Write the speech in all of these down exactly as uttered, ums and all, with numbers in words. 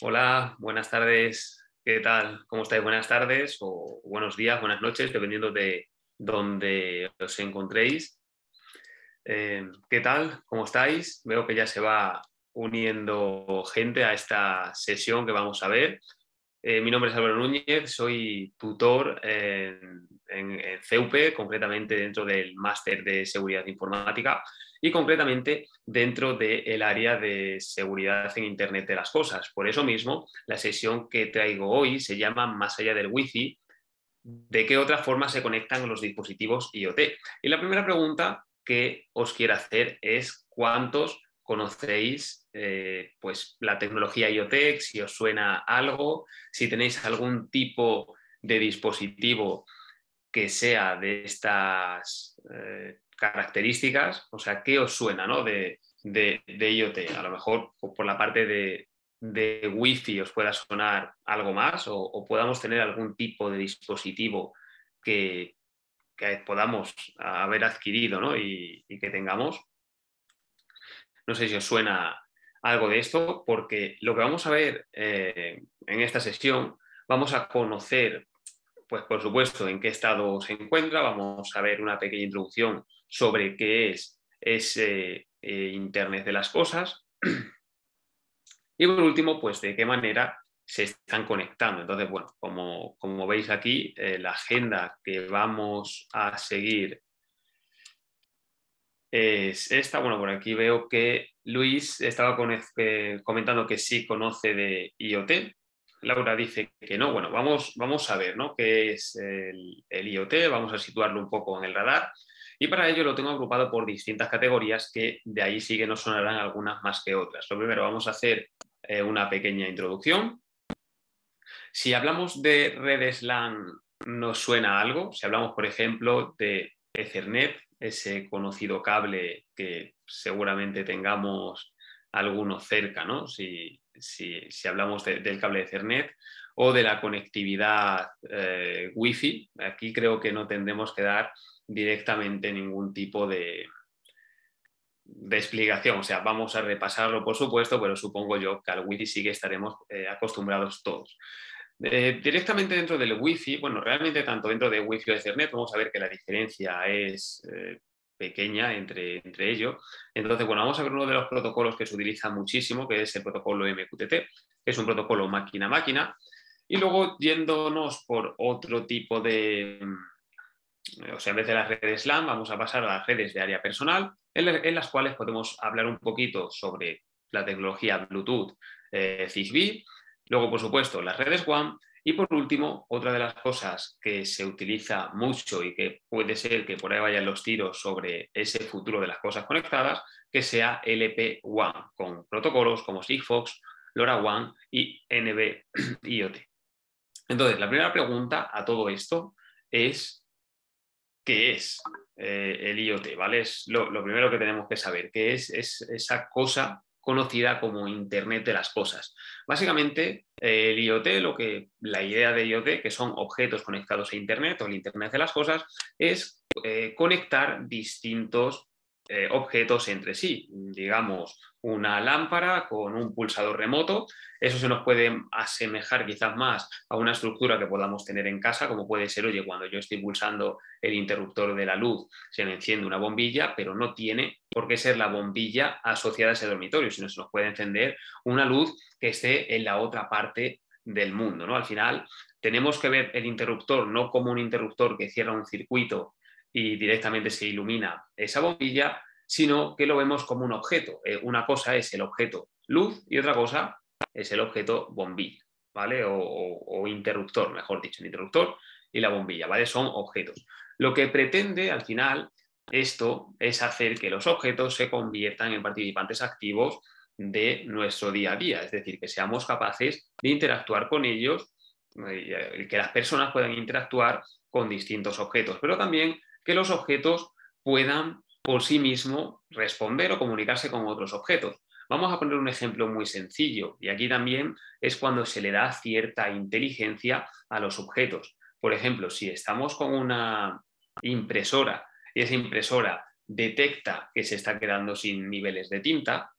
Hola, buenas tardes. ¿Qué tal? ¿Cómo estáis? Buenas tardes o buenos días, buenas noches, dependiendo de dónde os encontréis. Eh, ¿Qué tal? ¿Cómo estáis? Veo que ya se va uniendo gente a esta sesión que vamos a ver. Eh, mi nombre es Álvaro Núñez, soy tutor en, en, en CEUPE, concretamente dentro del Máster de Seguridad Informática y concretamente dentro del área de seguridad en Internet de las Cosas. Por eso mismo, la sesión que traigo hoy se llama Más allá del Wi-Fi, ¿de qué otra forma se conectan los dispositivos IoT? Y la primera pregunta que os quiero hacer es ¿cuántos conocéis eh, pues, la tecnología IoT? Si os suena algo, si tenéis algún tipo de dispositivo que sea de estas eh, características, o sea, ¿qué os suena, ¿no? de, de, de IoT? A lo mejor por la parte de, de Wi-Fi os pueda sonar algo más, o, o podamos tener algún tipo de dispositivo que, que podamos haber adquirido, ¿no? y, y que tengamos. No sé si os suena algo de esto, porque lo que vamos a ver eh, en esta sesión, vamos a conocer, pues por supuesto, en qué estado se encuentra, vamos a ver una pequeña introducción sobre qué es ese eh, Internet de las Cosas y por último, pues de qué manera se están conectando. Entonces, bueno, como, como veis aquí, eh, la agenda que vamos a seguir es esta. Bueno, por aquí veo que Luis estaba con, eh, comentando que sí conoce de IoT. Laura dice que no. Bueno, vamos, vamos a ver, ¿no? qué es el, el IoT, vamos a situarlo un poco en el radar y para ello lo tengo agrupado por distintas categorías que de ahí sí que nos sonarán algunas más que otras. Lo primero, vamos a hacer eh, una pequeña introducción. Si hablamos de redes LAN, ¿nos suena algo? Si hablamos, por ejemplo, de Ethernet, ese conocido cable que seguramente tengamos alguno cerca, ¿no? Si, si, si hablamos de, del cable Ethernet o de la conectividad eh, Wi-Fi, aquí creo que no tendremos que dar directamente ningún tipo de, de explicación. O sea, vamos a repasarlo, por supuesto, pero supongo yo que al Wi-Fi sí que estaremos eh, acostumbrados todos. Eh, directamente dentro del Wi-Fi, bueno, realmente tanto dentro de Wi-Fi o Ethernet, vamos a ver que la diferencia es eh, pequeña entre, entre ellos. Entonces, bueno, vamos a ver uno de los protocolos que se utiliza muchísimo, que es el protocolo M Q T T, que es un protocolo máquina a máquina. Y luego, yéndonos por otro tipo de... O sea, en vez de las redes LAN, vamos a pasar a las redes de área personal, en, la, en las cuales podemos hablar un poquito sobre la tecnología Bluetooth, eh, Zigbee. Luego, por supuesto, las redes WAN. Y por último, otra de las cosas que se utiliza mucho y que puede ser que por ahí vayan los tiros sobre ese futuro de las cosas conectadas, que sea L P WAN, con protocolos como Sigfox, LoRaWAN y N B I O T. Entonces, la primera pregunta a todo esto es, ¿qué es eh, el IoT? ¿Vale? Es lo, lo primero que tenemos que saber, ¿qué es, es esa cosa conocida como Internet de las Cosas? Básicamente, eh, el IoT, lo que, la idea de IoT, que son objetos conectados a Internet o el Internet de las Cosas, es eh, conectar distintos eh, objetos entre sí. Digamos, una lámpara con un pulsador remoto, eso se nos puede asemejar quizás más a una estructura que podamos tener en casa, como puede ser, oye, cuando yo estoy pulsando el interruptor de la luz, se me enciende una bombilla, pero no tiene por qué ser la bombilla asociada a ese dormitorio, sino se nos puede encender una luz que esté en la otra parte del mundo, ¿no? Al final, tenemos que ver el interruptor no como un interruptor que cierra un circuito y directamente se ilumina esa bombilla, sino que lo vemos como un objeto. Eh, una cosa es el objeto luz y otra cosa es el objeto bombilla, ¿vale? O, o, o interruptor, mejor dicho, el interruptor y la bombilla, ¿vale? Son objetos. Lo que pretende, al final, esto es hacer que los objetos se conviertan en participantes activos de nuestro día a día, es decir, que seamos capaces de interactuar con ellos, eh, que las personas puedan interactuar con distintos objetos, pero también que los objetos puedan por sí mismo responder o comunicarse con otros objetos. Vamos a poner un ejemplo muy sencillo y aquí también es cuando se le da cierta inteligencia a los objetos. Por ejemplo, si estamos con una impresora y esa impresora detecta que se está quedando sin niveles de tinta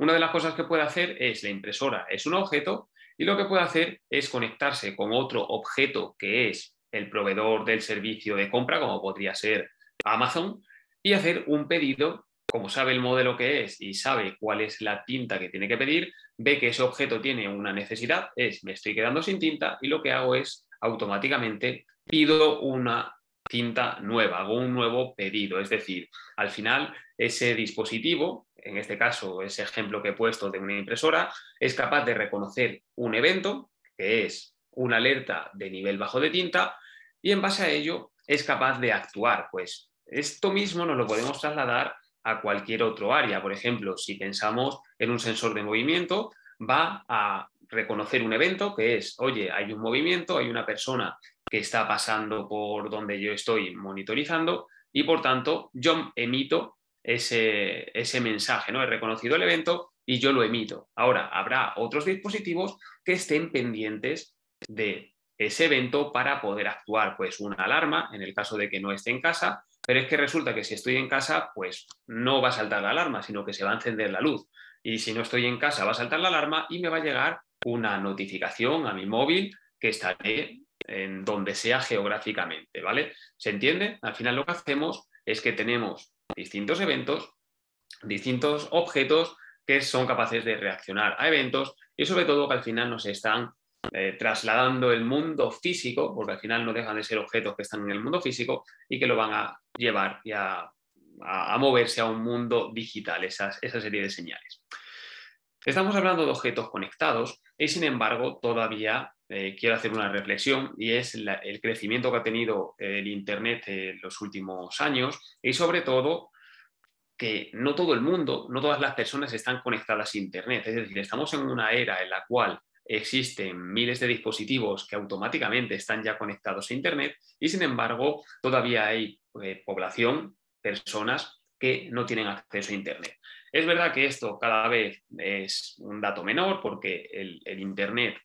Una de las cosas que puede hacer es la impresora, es un objeto, y lo que puede hacer es conectarse con otro objeto que es el proveedor del servicio de compra, como podría ser Amazon, y hacer un pedido. Como sabe el modelo que es y sabe cuál es la tinta que tiene que pedir, ve que ese objeto tiene una necesidad, es me estoy quedando sin tinta, y lo que hago es automáticamente pido una tinta nueva, hago un nuevo pedido. Es decir, al final ese dispositivo, en este caso ese ejemplo que he puesto de una impresora, es capaz de reconocer un evento, que es una alerta de nivel bajo de tinta, y en base a ello es capaz de actuar. Pues esto mismo nos lo podemos trasladar a cualquier otro área. Por ejemplo, si pensamos en un sensor de movimiento, va a reconocer un evento que es, oye, hay un movimiento, hay una persona que está pasando por donde yo estoy monitorizando y, por tanto, yo emito ese, ese mensaje, ¿no? He reconocido el evento y yo lo emito. Ahora, habrá otros dispositivos que estén pendientes de ese evento para poder actuar, pues una alarma, en el caso de que no esté en casa, pero es que resulta que si estoy en casa, pues no va a saltar la alarma, sino que se va a encender la luz. Y si no estoy en casa, va a saltar la alarma y me va a llegar una notificación a mi móvil que estaré en donde sea geográficamente, ¿vale? ¿Se entiende? Al final lo que hacemos es que tenemos distintos eventos, distintos objetos que son capaces de reaccionar a eventos y sobre todo que al final nos están eh, trasladando el mundo físico, porque al final no dejan de ser objetos que están en el mundo físico y que lo van a llevar y a, a, a moverse a un mundo digital, esas, esa serie de señales. Estamos hablando de objetos conectados y, sin embargo, todavía eh, quiero hacer una reflexión y es la, el crecimiento que ha tenido el Internet en los últimos años y, sobre todo, que no todo el mundo, no todas las personas están conectadas a Internet. Es decir, estamos en una era en la cual existen miles de dispositivos que automáticamente están ya conectados a Internet y, sin embargo, todavía hay eh, población, personas que no tienen acceso a Internet. Es verdad que esto cada vez es un dato menor porque el, el Internet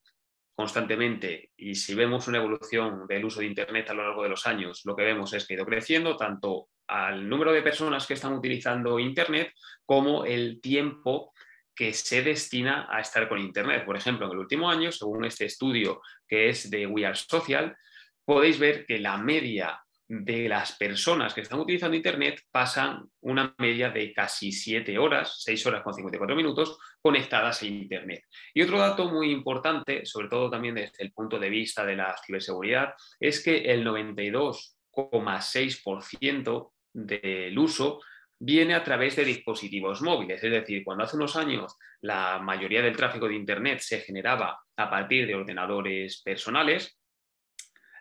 constantemente, y si vemos una evolución del uso de Internet a lo largo de los años, lo que vemos es que ha ido creciendo tanto al número de personas que están utilizando Internet como el tiempo que se destina a estar con Internet. Por ejemplo, en el último año, según este estudio que es de We Are Social, podéis ver que la media de las personas que están utilizando Internet pasan una media de casi siete horas, seis horas con cincuenta y cuatro minutos, conectadas a Internet. Y otro dato muy importante, sobre todo también desde el punto de vista de la ciberseguridad, es que el noventa y dos coma seis por ciento del uso viene a través de dispositivos móviles. Es decir, cuando hace unos años la mayoría del tráfico de Internet se generaba a partir de ordenadores personales,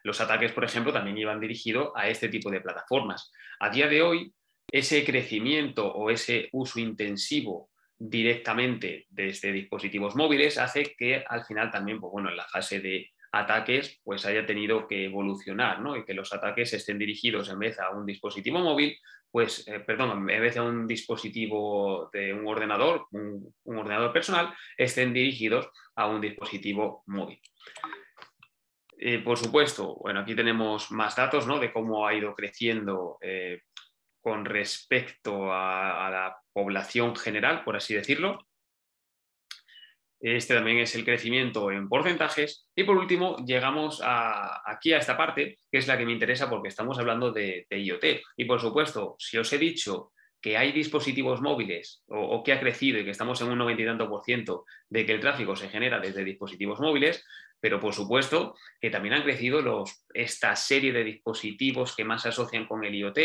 los ataques, por ejemplo, también iban dirigidos a este tipo de plataformas. A día de hoy, ese crecimiento o ese uso intensivo directamente desde dispositivos móviles hace que al final también, pues bueno, en la fase de ataques, pues haya tenido que evolucionar, ¿no? Y que los ataques estén dirigidos en vez a un dispositivo móvil, pues, eh, perdón, en vez de un dispositivo de un ordenador, un, un ordenador personal, estén dirigidos a un dispositivo móvil. Eh, por supuesto, bueno, aquí tenemos más datos, ¿no?, de cómo ha ido creciendo eh, con respecto a, a la población general, por así decirlo. Este también es el crecimiento en porcentajes. Y por último, llegamos a, aquí a esta parte, que es la que me interesa porque estamos hablando de, de IoT. Y por supuesto, si os he dicho que hay dispositivos móviles o, o que ha crecido y que estamos en un noventa y tanto por ciento de que el tráfico se genera desde dispositivos móviles, pero por supuesto que también han crecido los, esta serie de dispositivos que más se asocian con el IoT,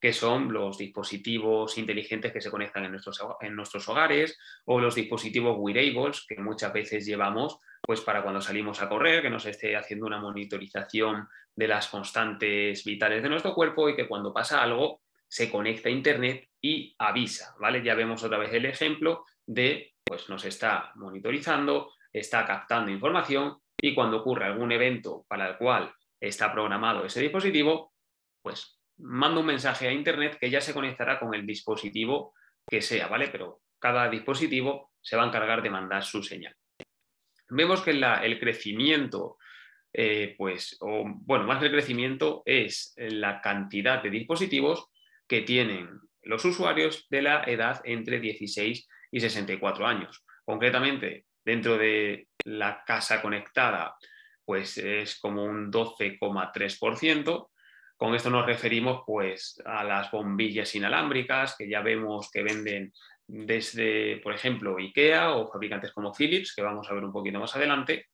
que son los dispositivos inteligentes que se conectan en nuestros, en nuestros hogares o los dispositivos wearables que muchas veces llevamos pues, para cuando salimos a correr, que nos esté haciendo una monitorización de las constantes vitales de nuestro cuerpo y que cuando pasa algo se conecta a Internet y avisa, ¿vale? Ya vemos otra vez el ejemplo de, pues nos está monitorizando, está captando información y cuando ocurre algún evento para el cual está programado ese dispositivo, pues manda un mensaje a Internet que ya se conectará con el dispositivo que sea, ¿vale? Pero cada dispositivo se va a encargar de mandar su señal. Vemos que la, el crecimiento, eh, pues, o, bueno, más que el crecimiento es la cantidad de dispositivos que tienen los usuarios de la edad entre dieciséis y sesenta y cuatro años. Concretamente, dentro de la casa conectada, pues es como un doce coma tres por ciento. Con esto nos referimos pues, a las bombillas inalámbricas, que ya vemos que venden desde, por ejemplo, IKEA o fabricantes como Philips, que vamos a ver un poquito más adelante.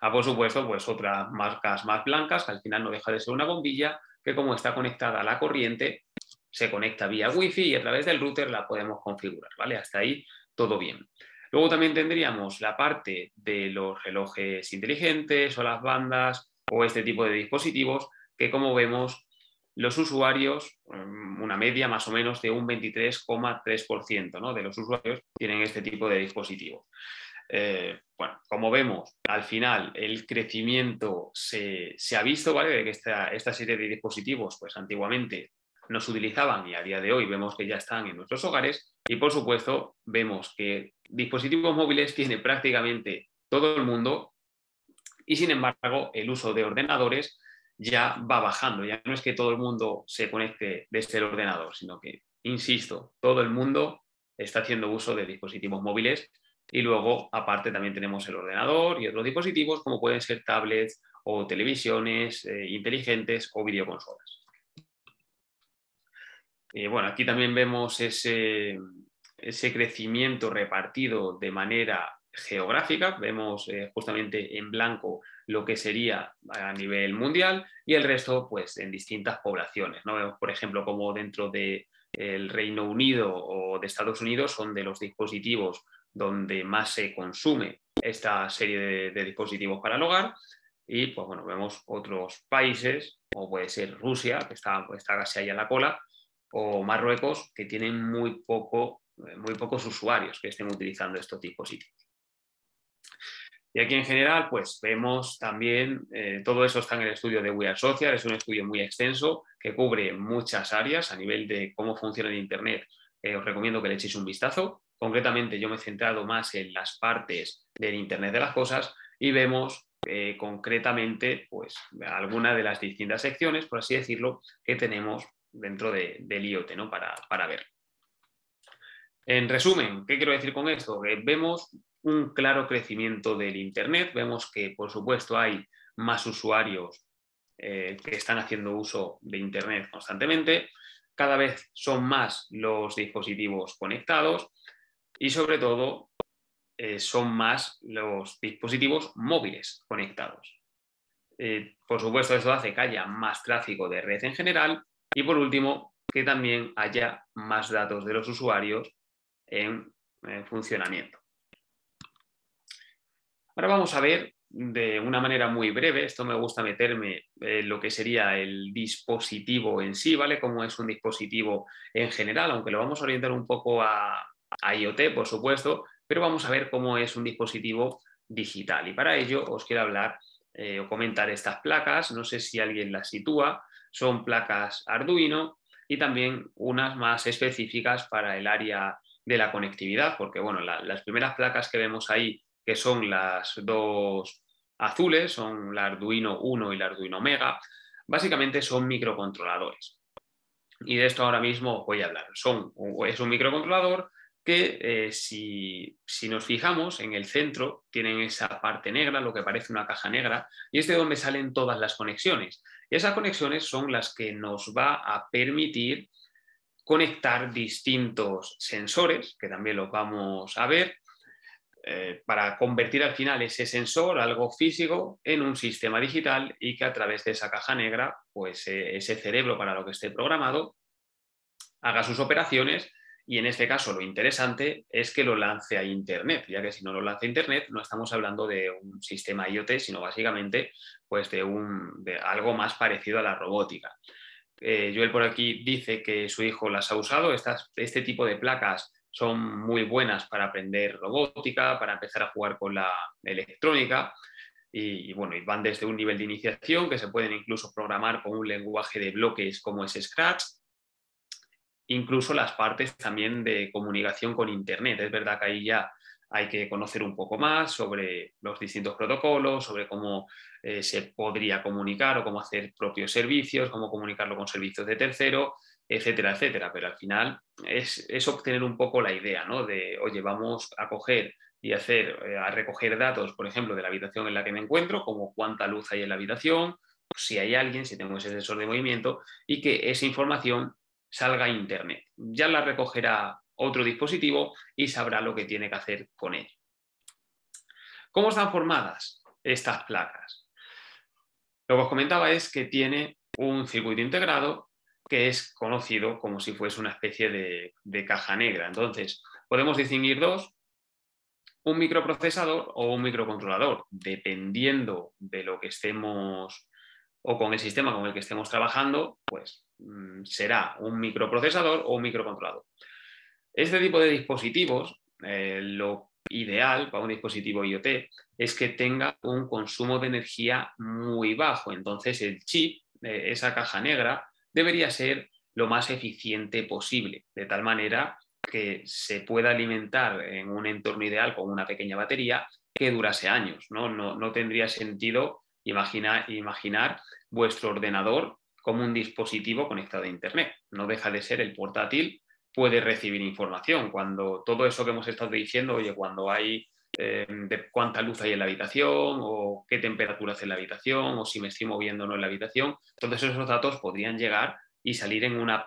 Ah, por supuesto, pues otras marcas más blancas, que al final no deja de ser una bombilla, que como está conectada a la corriente, se conecta vía Wi-Fi y a través del router la podemos configurar, ¿vale? Hasta ahí todo bien. Luego también tendríamos la parte de los relojes inteligentes o las bandas o este tipo de dispositivos que, como vemos, los usuarios, una media más o menos de un veintitrés coma tres por ciento, ¿no?, de los usuarios tienen este tipo de dispositivos. Eh, bueno, como vemos, al final el crecimiento se, se ha visto, ¿vale? De que esta, esta serie de dispositivos, pues antiguamente no se utilizaban y a día de hoy vemos que ya están en nuestros hogares. Y por supuesto, vemos que dispositivos móviles tiene prácticamente todo el mundo y sin embargo el uso de ordenadores ya va bajando. Ya no es que todo el mundo se conecte desde el ordenador, sino que, insisto, todo el mundo está haciendo uso de dispositivos móviles. Y luego, aparte, también tenemos el ordenador y otros dispositivos, como pueden ser tablets o televisiones eh, inteligentes o videoconsolas. Eh, bueno, aquí también vemos ese, ese crecimiento repartido de manera geográfica. Vemos eh, justamente en blanco lo que sería a nivel mundial y el resto pues, en distintas poblaciones, ¿no? Vemos, por ejemplo, como dentro del de Reino Unido o de Estados Unidos son de los dispositivos donde más se consume esta serie de, de dispositivos para el hogar. Y pues bueno, vemos otros países, como puede ser Rusia, que está, está casi ahí a la cola, o Marruecos, que tienen muy, poco, muy pocos usuarios que estén utilizando estos dispositivos. Y aquí en general, pues vemos también, eh, todo eso está en el estudio de We Are Social, es un estudio muy extenso que cubre muchas áreas a nivel de cómo funciona el Internet. Eh, os recomiendo que le echéis un vistazo. Concretamente, yo me he centrado más en las partes del Internet de las cosas y vemos eh, concretamente pues, algunas de las distintas secciones, por así decirlo, que tenemos dentro de, del IoT, ¿no?, para, para ver. En resumen, ¿qué quiero decir con esto? Que vemos un claro crecimiento del Internet, vemos que, por supuesto, hay más usuarios eh, que están haciendo uso de Internet constantemente, cada vez son más los dispositivos conectados, y sobre todo eh, son más los dispositivos móviles conectados. Eh, por supuesto, eso hace que haya más tráfico de red en general y por último, que también haya más datos de los usuarios en, en funcionamiento. Ahora vamos a ver de una manera muy breve, esto me gusta meterme en lo que sería el dispositivo en sí, ¿vale? Cómo es un dispositivo en general, aunque lo vamos a orientar un poco a IoT, por supuesto, pero vamos a ver cómo es un dispositivo digital. Y para ello os quiero hablar eh, o comentar estas placas. No sé si alguien las sitúa. Son placas Arduino y también unas más específicas para el área de la conectividad, porque bueno, la, las primeras placas que vemos ahí, que son las dos azules, son la Arduino Uno y la Arduino Mega, básicamente son microcontroladores. Y de esto ahora mismo os voy a hablar. Son, es un microcontrolador que eh, si, si nos fijamos en el centro, tienen esa parte negra, lo que parece una caja negra, y es de donde salen todas las conexiones. Y esas conexiones son las que nos va a permitir conectar distintos sensores, que también los vamos a ver, eh, para convertir al final ese sensor, algo físico, en un sistema digital y que a través de esa caja negra, pues eh, ese cerebro para lo que esté programado, haga sus operaciones. Y en este caso lo interesante es que lo lance a Internet, ya que si no lo lanza a Internet no estamos hablando de un sistema IoT, sino básicamente pues de, un, de algo más parecido a la robótica. Eh, Joel por aquí dice que su hijo las ha usado. Estas, este tipo de placas son muy buenas para aprender robótica, para empezar a jugar con la electrónica y, y, bueno, y van desde un nivel de iniciación que se pueden incluso programar con un lenguaje de bloques como es Scratch, incluso las partes también de comunicación con Internet. Es verdad que ahí ya hay que conocer un poco más sobre los distintos protocolos, sobre cómo eh, se podría comunicar o cómo hacer propios servicios, cómo comunicarlo con servicios de tercero, etcétera, etcétera. Pero al final es, es obtener un poco la idea, ¿no? De, oye, vamos a coger y hacer, a recoger datos, por ejemplo, de la habitación en la que me encuentro, como cuánta luz hay en la habitación, si hay alguien, si tengo ese sensor de movimiento, y que esa información salga a Internet. Ya la recogerá otro dispositivo y sabrá lo que tiene que hacer con ello. ¿Cómo están formadas estas placas? Lo que os comentaba es que tiene un circuito integrado que es conocido como si fuese una especie de, de caja negra. Entonces, podemos distinguir dos. Un microprocesador o un microcontrolador, dependiendo de lo que estemos o con el sistema con el que estemos trabajando, pues será un microprocesador o un microcontrolador. Este tipo de dispositivos, eh, lo ideal para un dispositivo IoT es que tenga un consumo de energía muy bajo. Entonces el chip, eh, esa caja negra, debería ser lo más eficiente posible, de tal manera que se pueda alimentar en un entorno ideal con una pequeña batería que durase años, ¿no? No, no tendría sentido imaginar, imaginar vuestro ordenador como un dispositivo conectado a Internet. No deja de ser el portátil, puede recibir información. Cuando todo eso que hemos estado diciendo, oye, cuando hay, eh, de cuánta luz hay en la habitación o qué temperatura hace en la habitación o si me estoy moviendo o no en la habitación, todos esos datos podrían llegar y salir en una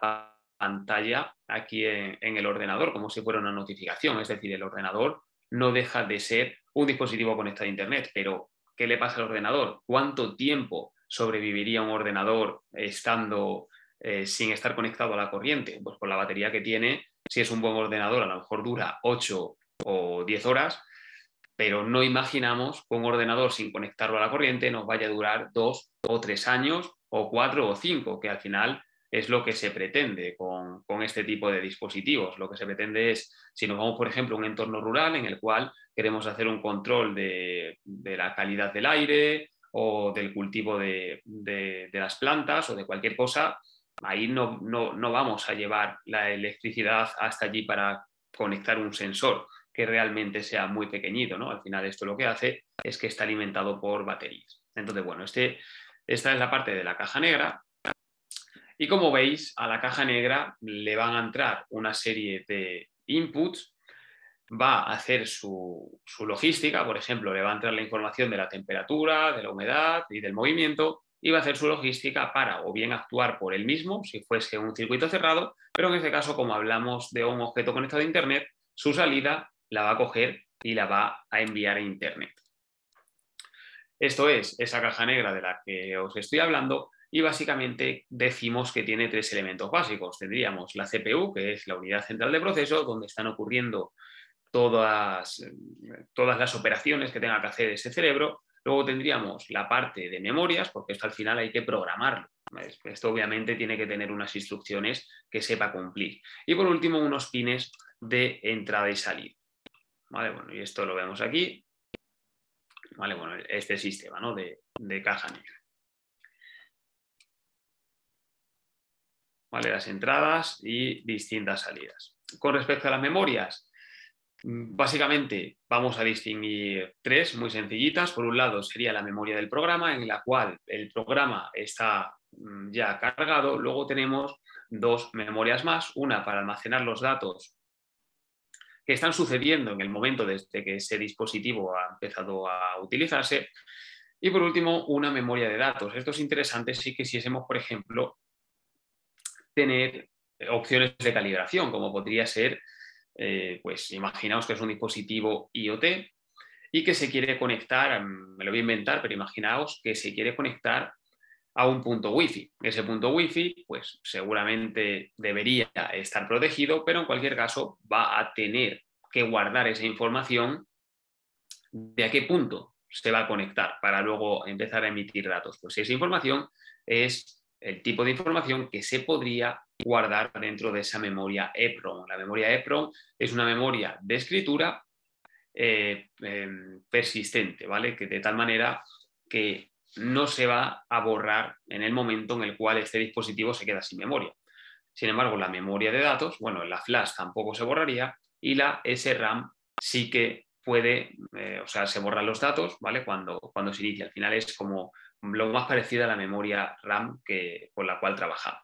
pantalla aquí en, en el ordenador, como si fuera una notificación. Es decir, el ordenador no deja de ser un dispositivo conectado a Internet, pero ¿qué le pasa al ordenador? ¿Cuánto tiempo sobreviviría un ordenador estando eh, sin estar conectado a la corriente? Pues con la batería que tiene, si es un buen ordenador, a lo mejor dura ocho o diez horas, pero no imaginamos que un ordenador sin conectarlo a la corriente nos vaya a durar dos o tres años, o cuatro o cinco, que al final es lo que se pretende con, con este tipo de dispositivos. Lo que se pretende es, si nos vamos, por ejemplo, a un entorno rural en el cual queremos hacer un control de, de la calidad del aire o del cultivo de, de, de las plantas o de cualquier cosa, ahí no, no, no vamos a llevar la electricidad hasta allí para conectar un sensor que realmente sea muy pequeñito, ¿no? Al final esto lo que hace es que está alimentado por baterías. Entonces, bueno, este, esta es la parte de la caja negra. Y como veis, a la caja negra le van a entrar una serie de inputs, va a hacer su, su logística, por ejemplo, le va a entrar la información de la temperatura, de la humedad y del movimiento, y va a hacer su logística para o bien actuar por él mismo, si fuese un circuito cerrado, pero en este caso, como hablamos de un objeto conectado a Internet, su salida la va a coger y la va a enviar a Internet. Esto es esa caja negra de la que os estoy hablando. Y básicamente decimos que tiene tres elementos básicos. Tendríamos la C P U, que es la unidad central de proceso, donde están ocurriendo todas, todas las operaciones que tenga que hacer ese cerebro. Luego tendríamos la parte de memorias, porque esto al final hay que programarlo. Esto obviamente tiene que tener unas instrucciones que sepa cumplir. Y por último, unos pines de entrada y salida. Vale, bueno, y esto lo vemos aquí. Vale, bueno, este sistema, ¿no? de, de caja negra. Vale, las entradas y distintas salidas. Con respecto a las memorias, básicamente vamos a distinguir tres muy sencillitas. Por un lado sería la memoria del programa, en la cual el programa está ya cargado. Luego tenemos dos memorias más, una para almacenar los datos que están sucediendo en el momento desde que ese dispositivo ha empezado a utilizarse. Y por último, una memoria de datos. Esto es interesante si quisiésemos, por ejemplo, tener opciones de calibración, como podría ser, eh, pues imaginaos que es un dispositivo IoT y que se quiere conectar, me lo voy a inventar, pero imaginaos que se quiere conectar a un punto Wi-Fi. Ese punto Wi-Fi, pues seguramente debería estar protegido, pero en cualquier caso va a tener que guardar esa información de a qué punto se va a conectar para luego empezar a emitir datos. Pues esa información es el tipo de información que se podría guardar dentro de esa memoria EEPROM. La memoria EEPROM es una memoria de escritura eh, eh, persistente, ¿vale? Que de tal manera que no se va a borrar en el momento en el cual este dispositivo se queda sin memoria. Sin embargo, la memoria de datos, bueno, la flash tampoco se borraría y la S RAM sí que puede, eh, o sea, se borran los datos, ¿vale? Cuando, cuando se inicia. Al final es como lo más parecido a la memoria RAM que, con la cual trabajamos.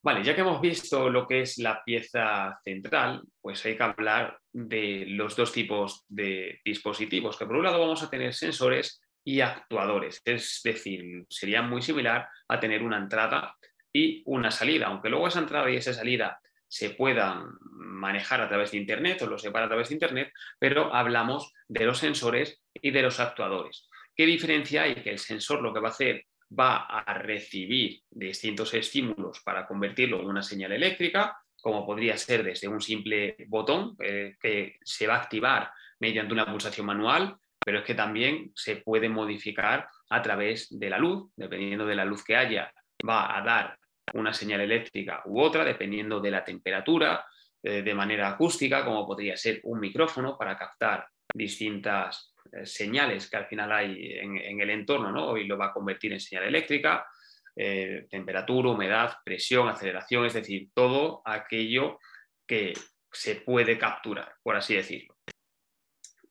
Vale, ya que hemos visto lo que es la pieza central, pues hay que hablar de los dos tipos de dispositivos, que por un lado vamos a tener sensores y actuadores, es decir, sería muy similar a tener una entrada y una salida, aunque luego esa entrada y esa salida se puedan manejar a través de Internet o lo separa a través de Internet, pero hablamos de los sensores y de los actuadores. ¿Qué diferencia hay? Que el sensor lo que va a hacer va a recibir distintos estímulos para convertirlo en una señal eléctrica, como podría ser desde un simple botón eh, que se va a activar mediante una pulsación manual, pero es que también se puede modificar a través de la luz, dependiendo de la luz que haya, va a dar una señal eléctrica u otra, dependiendo de la temperatura, eh, de manera acústica, como podría ser un micrófono para captar distintas señales que al final hay en, en el entorno, ¿no? Hoy lo va a convertir en señal eléctrica, eh, temperatura, humedad, presión, aceleración, es decir, todo aquello que se puede capturar, por así decirlo.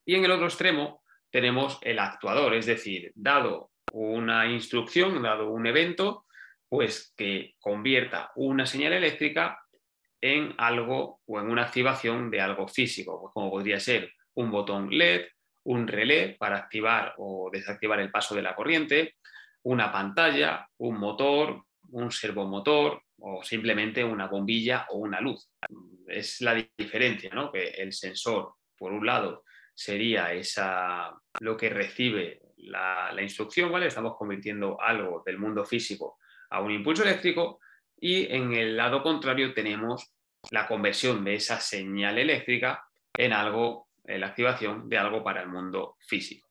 Y en el otro extremo tenemos el actuador, es decir, dado una instrucción, dado un evento, pues que convierta una señal eléctrica en algo o en una activación de algo físico, pues como podría ser un botón L E D, un relé para activar o desactivar el paso de la corriente, una pantalla, un motor, un servomotor o simplemente una bombilla o una luz. Es la diferencia, ¿no? Que el sensor, por un lado, sería esa, lo que recibe la, la instrucción, ¿vale? Estamos convirtiendo algo del mundo físico a un impulso eléctrico, y en el lado contrario tenemos la conversión de esa señal eléctrica en algo, la activación de algo para el mundo físico.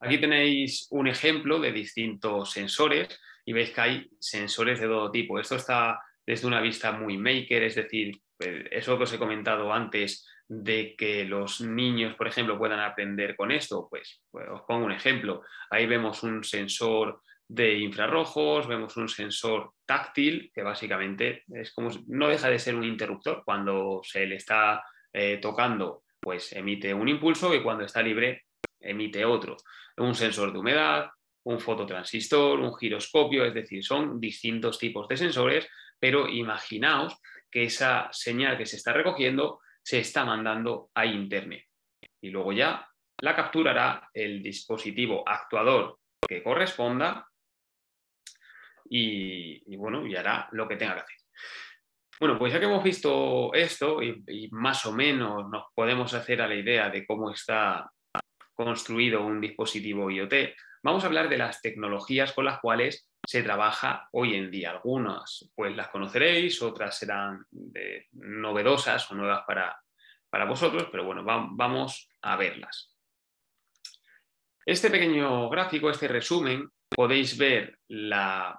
Aquí tenéis un ejemplo de distintos sensores y veis que hay sensores de todo tipo. Esto está desde una vista muy maker, es decir, eso que os he comentado antes de que los niños, por ejemplo, puedan aprender con esto, pues, pues os pongo un ejemplo. Ahí vemos un sensor de infrarrojos, vemos un sensor táctil que básicamente es como, no deja de ser un interruptor cuando se le está eh, tocando, pues emite un impulso y cuando está libre emite otro. Un sensor de humedad, un fototransistor, un giroscopio, es decir, son distintos tipos de sensores, pero imaginaos que esa señal que se está recogiendo se está mandando a Internet. Y luego ya la capturará el dispositivo actuador que corresponda y, y bueno, y hará lo que tenga que hacer. Bueno, pues ya que hemos visto esto y, y más o menos nos podemos hacer a la idea de cómo está construido un dispositivo IoT, vamos a hablar de las tecnologías con las cuales se trabaja hoy en día. Algunas pues las conoceréis, otras serán de, novedosas o nuevas para, para vosotros, pero bueno, va, vamos a verlas. Este pequeño gráfico, este resumen, podéis ver la...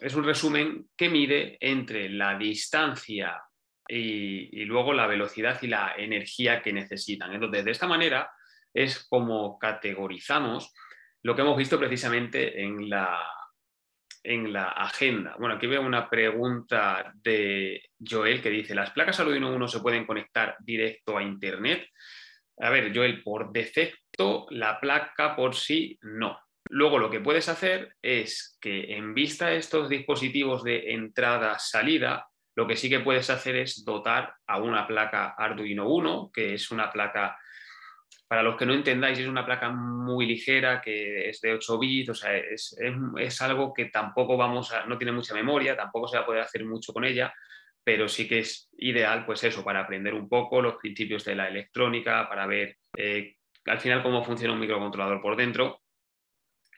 Es un resumen que mide entre la distancia y, y luego la velocidad y la energía que necesitan. Entonces, de esta manera es como categorizamos lo que hemos visto precisamente en la, en la agenda. Bueno, aquí veo una pregunta de Joel que dice, ¿las placas Arduino Uno se pueden conectar directo a Internet? A ver, Joel, por defecto la placa por sí no. Luego lo que puedes hacer es que en vista de estos dispositivos de entrada-salida, lo que sí que puedes hacer es dotar a una placa Arduino Uno, que es una placa, para los que no entendáis, es una placa muy ligera, que es de ocho bits, o sea, es, es, es algo que tampoco vamos a, no tiene mucha memoria, tampoco se va a poder hacer mucho con ella, pero sí que es ideal, pues eso, para aprender un poco los principios de la electrónica, para ver eh, al final cómo funciona un microcontrolador por dentro.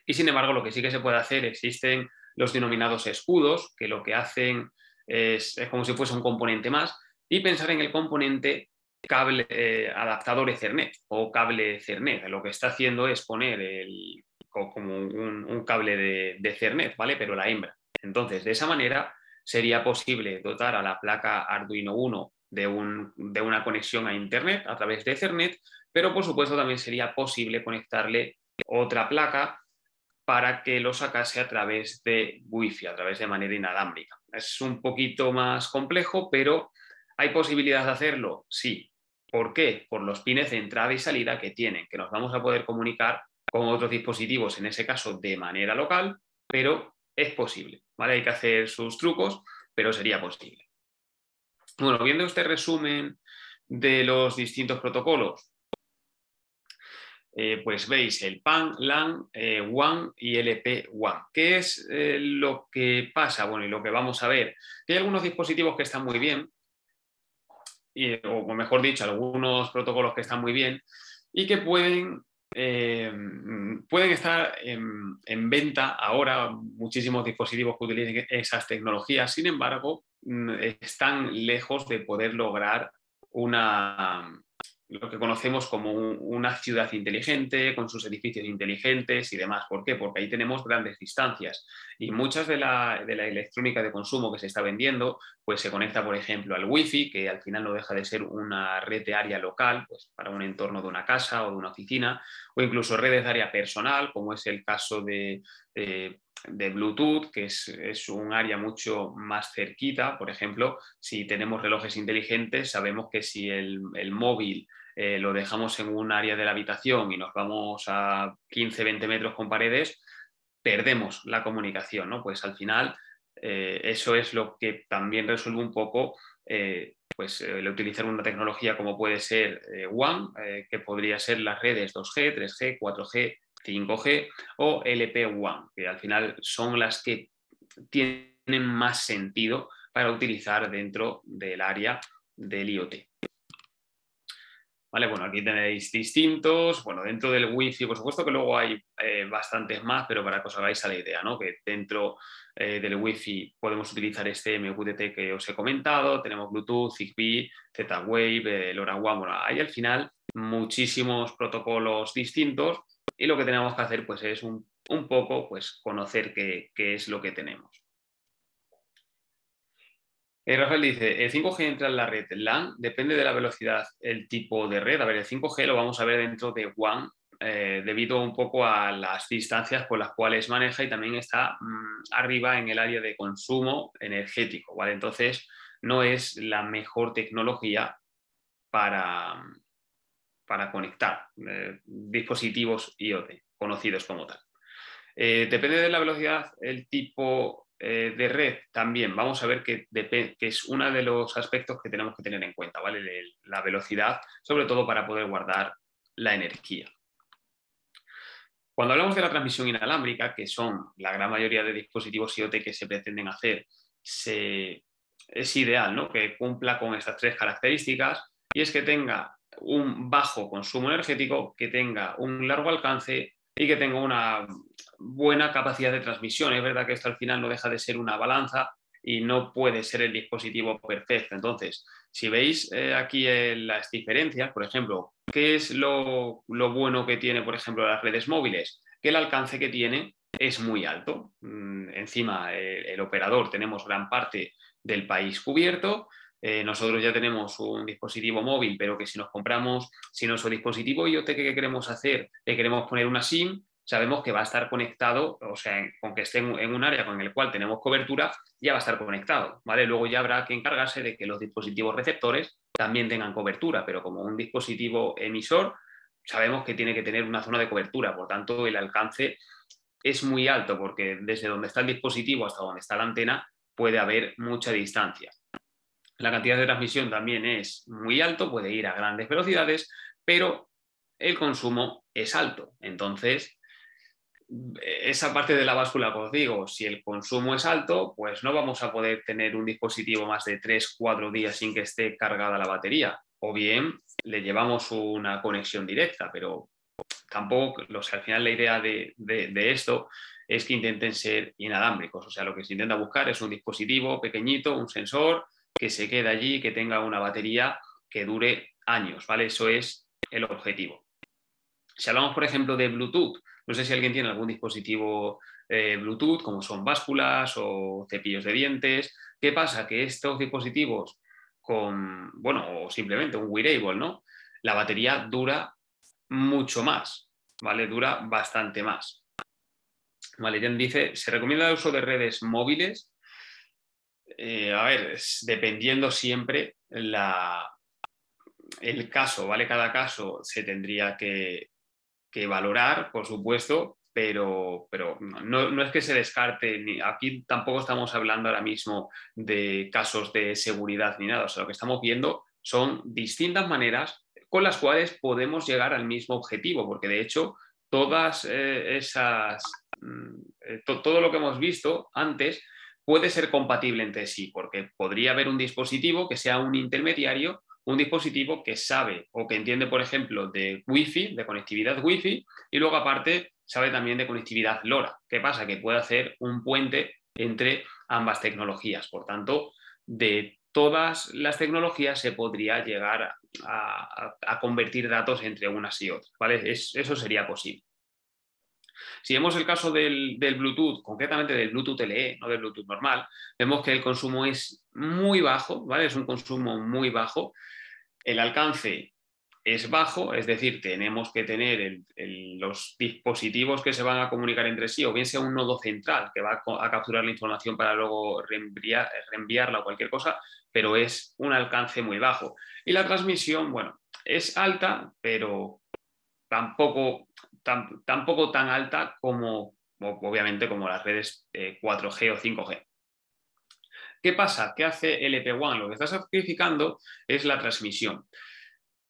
Y sin embargo, lo que sí que se puede hacer, existen los denominados escudos, que lo que hacen es, es como si fuese un componente más, y pensar en el componente cable eh, adaptador Ethernet o cable Ethernet. Lo que está haciendo es poner el, como un, un cable de, de Ethernet, ¿vale? Pero la hembra. Entonces, de esa manera sería posible dotar a la placa Arduino Uno de, un, de una conexión a Internet a través de Ethernet, pero por supuesto también sería posible conectarle otra placa para que lo sacase a través de Wi-Fi, a través de manera inalámbrica. Es un poquito más complejo, pero ¿hay posibilidad de hacerlo? Sí. ¿Por qué? Por los pines de entrada y salida que tienen, que nos vamos a poder comunicar con otros dispositivos, en ese caso de manera local, pero es posible, ¿vale? Hay que hacer sus trucos pero sería posible. Bueno, viendo este resumen de los distintos protocolos, eh, pues veis el P A N, LAN, eh, WAN y L P WAN. ¿Qué es eh, lo que pasa? Bueno, y lo que vamos a ver. Hay algunos dispositivos que están muy bien, y, o mejor dicho, algunos protocolos que están muy bien y que pueden... Eh, pueden estar en, en venta ahora muchísimos dispositivos que utilicen esas tecnologías, sin embargo, están lejos de poder lograr una, lo que conocemos como un, una ciudad inteligente, con sus edificios inteligentes y demás. ¿Por qué? Porque ahí tenemos grandes distancias y muchas de la, de la electrónica de consumo que se está vendiendo pues se conecta, por ejemplo, al Wi-Fi, que al final no deja de ser una red de área local, pues para un entorno de una casa o de una oficina, o incluso redes de área personal, como es el caso de... de de Bluetooth, que es, es un área mucho más cerquita. Por ejemplo, si tenemos relojes inteligentes, sabemos que si el, el móvil eh, lo dejamos en un área de la habitación y nos vamos a quince a veinte metros con paredes, perdemos la comunicación, ¿no? Pues al final eh, eso es lo que también resuelve un poco eh, pues, el utilizar una tecnología como puede ser eh, WAN, eh, que podría ser las redes dos G, tres G, cuatro G, cinco G o L P WAN, que al final son las que tienen más sentido para utilizar dentro del área del IoT. Vale, bueno, aquí tenéis distintos, bueno, dentro del Wi-Fi, por supuesto que luego hay eh, bastantes más, pero para que os hagáis a la idea, ¿no? Que dentro eh, del Wi-Fi podemos utilizar este M Q T T que os he comentado, tenemos Bluetooth, Zigbee, Z Wave, eh, LoRaWAN, bueno, hay al final muchísimos protocolos distintos. Y lo que tenemos que hacer pues, es un, un poco pues, conocer qué, qué es lo que tenemos. Eh, Rafael dice, el cinco G entra en la red LAN, depende de la velocidad, el tipo de red. A ver, el cinco G lo vamos a ver dentro de WAN, eh, debido un poco a las distancias con las cuales maneja y también está mmm, arriba en el área de consumo energético, ¿vale? Entonces, no es la mejor tecnología para... para conectar eh, dispositivos IoT, conocidos como tal. Eh, depende de la velocidad, el tipo eh, de red también. Vamos a ver que, que es uno de los aspectos que tenemos que tener en cuenta, ¿vale? De la velocidad, sobre todo para poder guardar la energía. Cuando hablamos de la transmisión inalámbrica, que son la gran mayoría de dispositivos IoT que se pretenden hacer, se, es ideal, ¿no? Que cumpla con estas tres características, y es que tenga un bajo consumo energético, que tenga un largo alcance y que tenga una buena capacidad de transmisión. Es verdad que esto al final no deja de ser una balanza y no puede ser el dispositivo perfecto. Entonces, si veis eh, aquí eh, las diferencias, por ejemplo, ¿qué es lo, lo bueno que tiene, por ejemplo, las redes móviles? Que el alcance que tiene es muy alto. Mm, encima, eh, el operador, tenemos gran parte del país cubierto. Eh, nosotros ya tenemos un dispositivo móvil, pero que si nos compramos, si nuestro dispositivo IoT que queremos hacer, le queremos poner una SIM, sabemos que va a estar conectado, o sea, en, con que esté en, en un área con el cual tenemos cobertura, ya va a estar conectado, ¿vale? Luego ya habrá que encargarse de que los dispositivos receptores también tengan cobertura, pero como un dispositivo emisor, sabemos que tiene que tener una zona de cobertura, por tanto, el alcance es muy alto, porque desde donde está el dispositivo hasta donde está la antena puede haber mucha distancia. La cantidad de transmisión también es muy alto, puede ir a grandes velocidades, pero el consumo es alto. Entonces, esa parte de la báscula que os digo, si el consumo es alto, pues no vamos a poder tener un dispositivo más de tres a cuatro días sin que esté cargada la batería. O bien le llevamos una conexión directa, pero tampoco, o sea, al final la idea de, de, de esto es que intenten ser inalámbricos. O sea, lo que se intenta buscar es un dispositivo pequeñito, un sensor, que se quede allí, que tenga una batería que dure años, ¿vale? Eso es el objetivo. Si hablamos, por ejemplo, de Bluetooth, no sé si alguien tiene algún dispositivo eh, Bluetooth, como son básculas o cepillos de dientes. ¿Qué pasa? Que estos dispositivos con, bueno, o simplemente un wearable, ¿no? La batería dura mucho más, ¿vale? Dura bastante más. Vale, Jan dice, ¿se recomienda el uso de redes móviles? Eh, a ver, es dependiendo siempre la, el caso, ¿vale? Cada caso se tendría que, que valorar, por supuesto, pero, pero no, no es que se descarte, ni, aquí tampoco estamos hablando ahora mismo de casos de seguridad ni nada, o sea, lo que estamos viendo son distintas maneras con las cuales podemos llegar al mismo objetivo, porque de hecho todas eh, esas, eh, to, todo lo que hemos visto antes puede ser compatible entre sí, porque podría haber un dispositivo que sea un intermediario, un dispositivo que sabe o que entiende, por ejemplo, de Wi-Fi, de conectividad Wi-Fi, y luego aparte sabe también de conectividad LoRa. ¿Qué pasa? Que puede hacer un puente entre ambas tecnologías. Por tanto, de todas las tecnologías se podría llegar a, a, a convertir datos entre unas y otras, ¿vale? Es, eso sería posible. Si vemos el caso del, del Bluetooth, concretamente del Bluetooth L E, no del Bluetooth normal, vemos que el consumo es muy bajo, ¿vale? Es un consumo muy bajo. El alcance es bajo, es decir, tenemos que tener el, el, los dispositivos que se van a comunicar entre sí, o bien sea un nodo central que va a, a capturar la información para luego reenviar, reenviarla o cualquier cosa, pero es un alcance muy bajo. Y la transmisión, bueno, es alta, pero tampoco... tampoco tan alta como, obviamente, como las redes eh, cuatro G o cinco G. ¿Qué pasa? ¿Qué hace L P WAN? Lo que está sacrificando es la transmisión.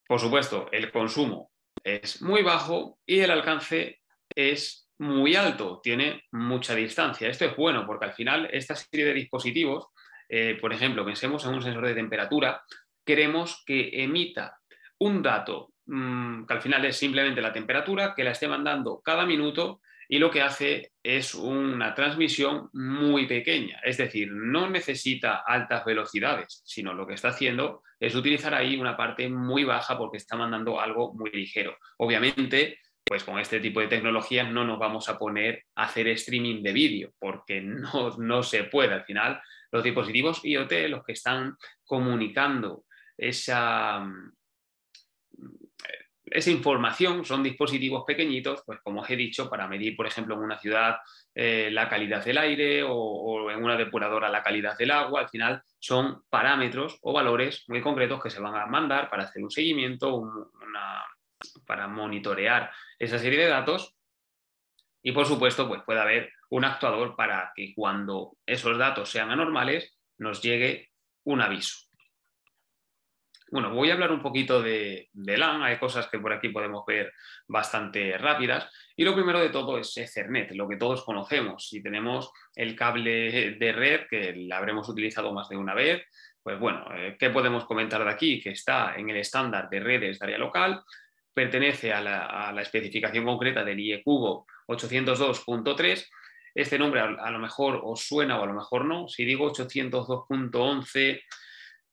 Por supuesto, el consumo es muy bajo y el alcance es muy alto, tiene mucha distancia. Esto es bueno porque al final esta serie de dispositivos, eh, por ejemplo, pensemos en un sensor de temperatura, queremos que emita un dato que al final es simplemente la temperatura, que la esté mandando cada minuto, y lo que hace es una transmisión muy pequeña, es decir, no necesita altas velocidades, sino lo que está haciendo es utilizar ahí una parte muy baja porque está mandando algo muy ligero. Obviamente, pues con este tipo de tecnologías no nos vamos a poner a hacer streaming de vídeo, porque no, no se puede. Al final, los dispositivos IoT, los que están comunicando esa... esa información, son dispositivos pequeñitos, pues como os he dicho, para medir, por ejemplo, en una ciudad eh, la calidad del aire o, o en una depuradora la calidad del agua. Al final son parámetros o valores muy concretos que se van a mandar para hacer un seguimiento, un, una, para monitorear esa serie de datos. Y por supuesto, pues puede haber un actuador para que cuando esos datos sean anormales nos llegue un aviso. Bueno, voy a hablar un poquito de, de LAN, hay cosas que por aquí podemos ver bastante rápidas, y lo primero de todo es Ethernet, lo que todos conocemos. Si tenemos el cable de red, que la habremos utilizado más de una vez, pues bueno, ¿qué podemos comentar de aquí? Que está en el estándar de redes de área local, pertenece a la, a la especificación concreta del I E E E ocho cero dos punto tres, este nombre a, a lo mejor os suena o a lo mejor no. Si digo ochocientos dos punto once...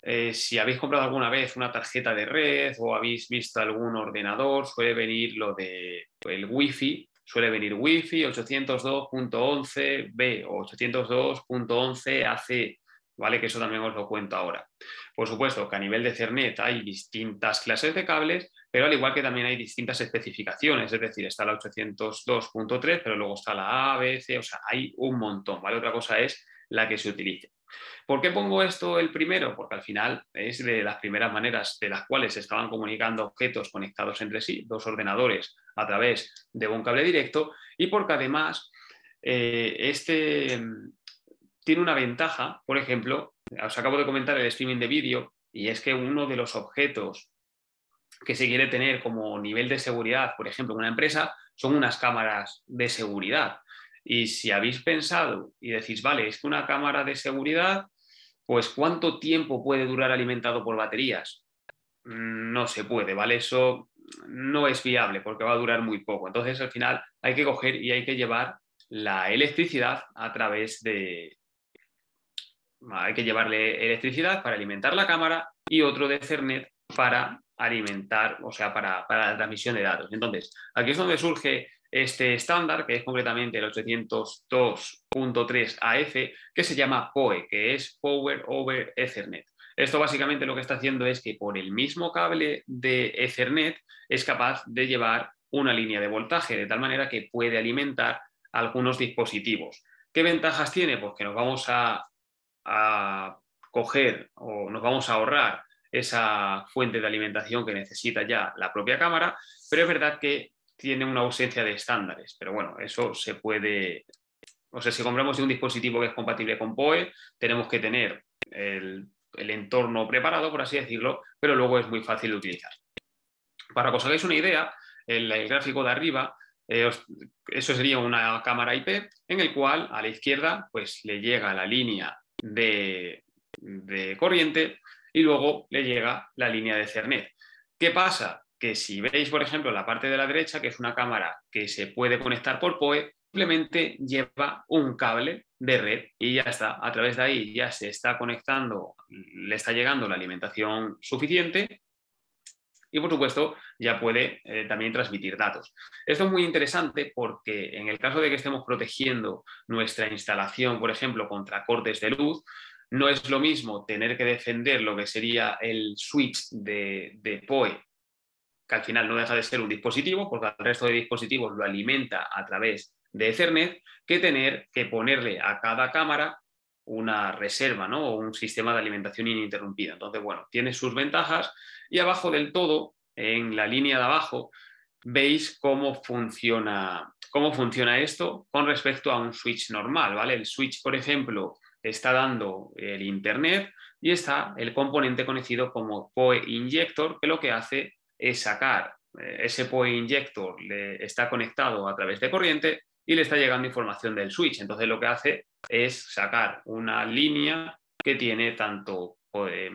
Eh, si habéis comprado alguna vez una tarjeta de red o habéis visto algún ordenador, suele venir lo de el Wi-Fi, suele venir Wi-Fi ochocientos dos punto once B o ochocientos dos punto once A C, ¿vale? Que eso también os lo cuento ahora. Por supuesto que a nivel de Ethernet hay distintas clases de cables, pero al igual que también hay distintas especificaciones, es decir, está la ochocientos dos punto tres, pero luego está la A, B, C, o sea, hay un montón, ¿vale? Otra cosa es la que se utilice. ¿Por qué pongo esto el primero? Porque al final es de las primeras maneras de las cuales se estaban comunicando objetos conectados entre sí, dos ordenadores a través de un cable directo, y porque además eh, este tiene una ventaja. Por ejemplo, os acabo de comentar el streaming de vídeo, y es que uno de los objetos que se quiere tener como nivel de seguridad, por ejemplo, en una empresa, son unas cámaras de seguridad. Y si habéis pensado y decís, vale, es que una cámara de seguridad, pues ¿cuánto tiempo puede durar alimentado por baterías? No se puede, ¿vale? Eso no es viable porque va a durar muy poco. Entonces, al final, hay que coger y hay que llevar la electricidad a través de... Hay que llevarle electricidad para alimentar la cámara y otro de Ethernet para alimentar, o sea, para, para la transmisión de datos. Entonces, aquí es donde surge... este estándar, que es concretamente el ochocientos dos punto tres A F, que se llama P O E, que es Power over Ethernet. Esto básicamente lo que está haciendo es que por el mismo cable de Ethernet es capaz de llevar una línea de voltaje, de tal manera que puede alimentar algunos dispositivos. ¿Qué ventajas tiene? Pues que nos vamos a, a coger o nos vamos a ahorrar esa fuente de alimentación que necesita ya la propia cámara, pero es verdad que tiene una ausencia de estándares, pero bueno, eso se puede... O sea, si compramos un dispositivo que es compatible con P O E, tenemos que tener el, el entorno preparado, por así decirlo, pero luego es muy fácil de utilizar. Para que os hagáis una idea, el, el gráfico de arriba, eh, os, eso sería una cámara I P en el cual a la izquierda pues, le llega la línea de, de corriente y luego le llega la línea de Ethernet. ¿Qué pasa? Que si veis, por ejemplo, la parte de la derecha, que es una cámara que se puede conectar por P O E, simplemente lleva un cable de red y ya está. A través de ahí ya se está conectando, le está llegando la alimentación suficiente y, por supuesto, ya puede eh, también transmitir datos. Esto es muy interesante porque en el caso de que estemos protegiendo nuestra instalación, por ejemplo, contra cortes de luz, no es lo mismo tener que defender lo que sería el switch de, de P O E, que al final no deja de ser un dispositivo, porque al resto de dispositivos lo alimenta a través de Ethernet, que tener que ponerle a cada cámara una reserva, ¿no? O un sistema de alimentación ininterrumpida. Entonces, bueno, tiene sus ventajas. Y abajo del todo, en la línea de abajo, veis cómo funciona, cómo funciona esto con respecto a un switch normal, ¿vale? El switch, por ejemplo, está dando el Internet y está el componente conocido como P O E Injector, que lo que hace es sacar ese P O E Injector, le está conectado a través de corriente y le está llegando información del switch. Entonces lo que hace es sacar una línea que tiene tanto eh,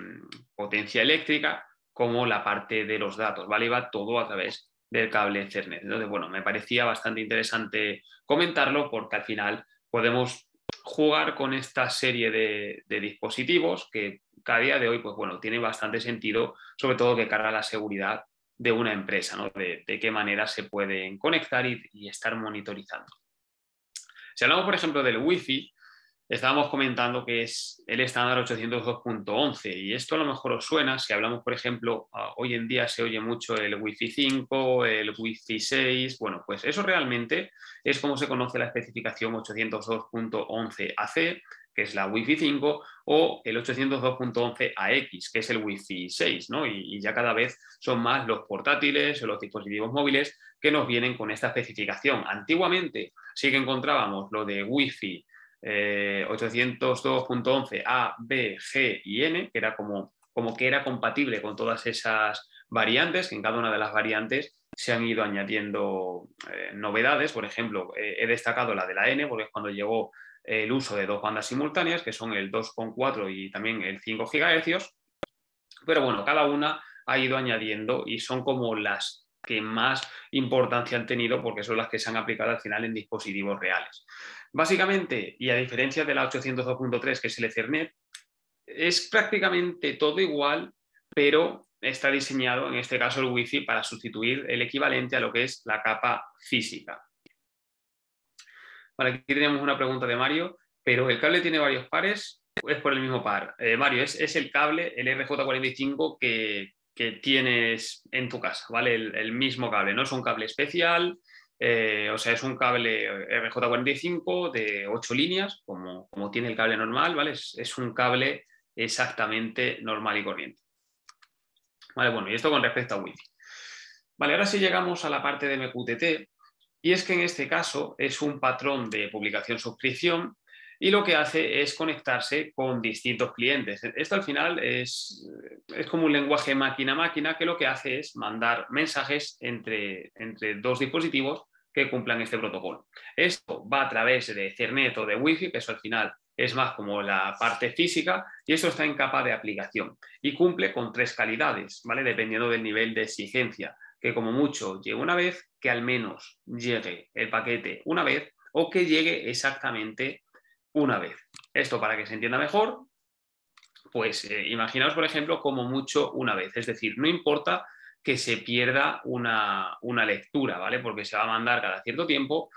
potencia eléctrica como la parte de los datos, ¿vale? Y va todo a través del cable Ethernet. Entonces, bueno, me parecía bastante interesante comentarlo porque al final podemos jugar con esta serie de, de dispositivos que cada día de hoy, pues bueno, tiene bastante sentido, sobre todo de cara a la seguridad de una empresa, ¿no? De, de qué manera se pueden conectar y, y estar monitorizando. Si hablamos, por ejemplo, del Wi-Fi, estábamos comentando que es el estándar ochocientos dos punto once y esto a lo mejor os suena. Si hablamos, por ejemplo, hoy en día se oye mucho el Wi-Fi cinco, el Wi-Fi seis, bueno, pues eso realmente es como se conoce la especificación ochocientos dos punto once A C, que es la Wi-Fi cinco, o el ochocientos dos punto once A X, que es el Wi-Fi seis, ¿no? Y, y ya cada vez son más los portátiles o los dispositivos móviles que nos vienen con esta especificación. Antiguamente sí que encontrábamos lo de Wi-Fi eh, ochocientos dos punto once A, B, G y N, que era como, como que era compatible con todas esas variantes, que en cada una de las variantes se han ido añadiendo eh, novedades. Por ejemplo, eh, he destacado la de la N, porque es cuando llegó el uso de dos bandas simultáneas, que son el dos coma cuatro y también el cinco gigahercios, pero bueno, cada una ha ido añadiendo y son como las que más importancia han tenido porque son las que se han aplicado al final en dispositivos reales. Básicamente, y a diferencia de la ochocientos dos punto tres, que es el Ethernet, es prácticamente todo igual, pero está diseñado, en este caso el Wi-Fi, para sustituir el equivalente a lo que es la capa física. Vale, aquí tenemos una pregunta de Mario, pero el cable tiene varios pares, es por el mismo par. Eh, Mario, es, es el cable, el R J cuarenta y cinco que, que tienes en tu casa, ¿vale? El, el mismo cable, no es un cable especial, eh, o sea, es un cable R J cuarenta y cinco de ocho líneas, como, como tiene el cable normal, ¿vale? Es, es un cable exactamente normal y corriente. Vale, bueno, y esto con respecto a Wi-Fi. Vale, ahora sí llegamos a la parte de M Q T T. Y es que en este caso es un patrón de publicación-suscripción y lo que hace es conectarse con distintos clientes. Esto al final es, es como un lenguaje máquina-máquina que lo que hace es mandar mensajes entre, entre dos dispositivos que cumplan este protocolo. Esto va a través de Ethernet o de Wi-Fi, que eso al final es más como la parte física, y esto está en capa de aplicación y cumple con tres calidades, ¿vale? Dependiendo del nivel de exigencia, que como mucho llegue una vez, que al menos llegue el paquete una vez o que llegue exactamente una vez. Esto para que se entienda mejor, pues eh, imaginaos, por ejemplo, como mucho una vez. Es decir, no importa que se pierda una, una lectura, ¿vale? Porque se va a mandar cada cierto tiempo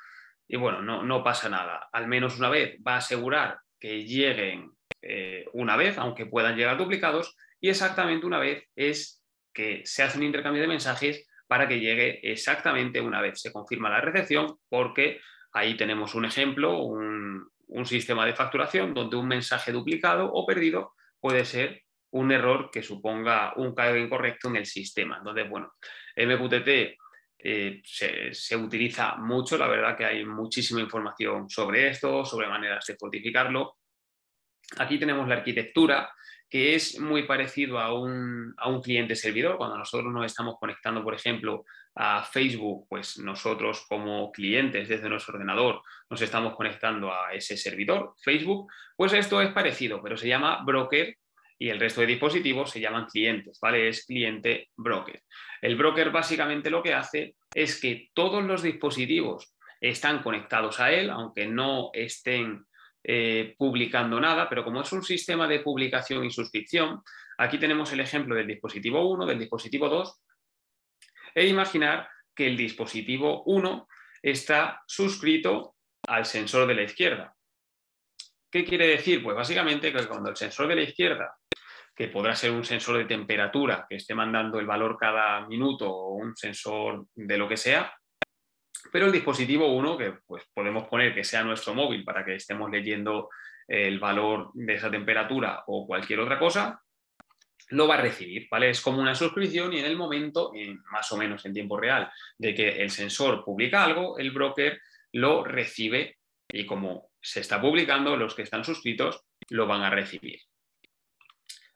y bueno, no, no pasa nada. Al menos una vez va a asegurar que lleguen eh, una vez, aunque puedan llegar duplicados, y exactamente una vez es que se hace un intercambio de mensajes para que llegue exactamente una vez. Se confirma la recepción porque ahí tenemos un ejemplo, un, un sistema de facturación donde un mensaje duplicado o perdido puede ser un error que suponga un código incorrecto en el sistema. Entonces, bueno, M Q T T Eh, se, se utiliza mucho, la verdad que hay muchísima información sobre esto, sobre maneras de fortificarlo. Aquí tenemos la arquitectura, que es muy parecido a un, a un cliente servidor. Cuando nosotros nos estamos conectando, por ejemplo, a Facebook, pues nosotros como clientes desde nuestro ordenador nos estamos conectando a ese servidor Facebook. Pues esto es parecido, pero se llama broker. Y el resto de dispositivos se llaman clientes, ¿vale? Es cliente broker. El broker básicamente lo que hace es que todos los dispositivos están conectados a él, aunque no estén eh, publicando nada, pero como es un sistema de publicación y suscripción, aquí tenemos el ejemplo del dispositivo uno, del dispositivo dos, e imaginar que el dispositivo uno está suscrito al sensor de la izquierda. ¿Qué quiere decir? Pues básicamente que cuando el sensor de la izquierda, que podrá ser un sensor de temperatura que esté mandando el valor cada minuto o un sensor de lo que sea, pero el dispositivo uno, que pues podemos poner que sea nuestro móvil para que estemos leyendo el valor de esa temperatura o cualquier otra cosa, lo va a recibir, ¿vale? Es como una suscripción y en el momento, más o menos en tiempo real, de que el sensor publica algo, el broker lo recibe y como se está publicando, los que están suscritos lo van a recibir.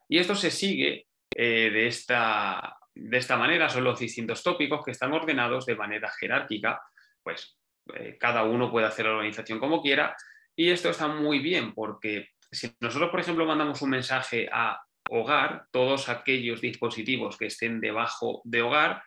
Y esto se sigue eh, de, esta, de esta manera, son los distintos tópicos que están ordenados de manera jerárquica, pues eh, cada uno puede hacer la organización como quiera, y esto está muy bien porque si nosotros, por ejemplo, mandamos un mensaje a hogar, todos aquellos dispositivos que estén debajo de hogar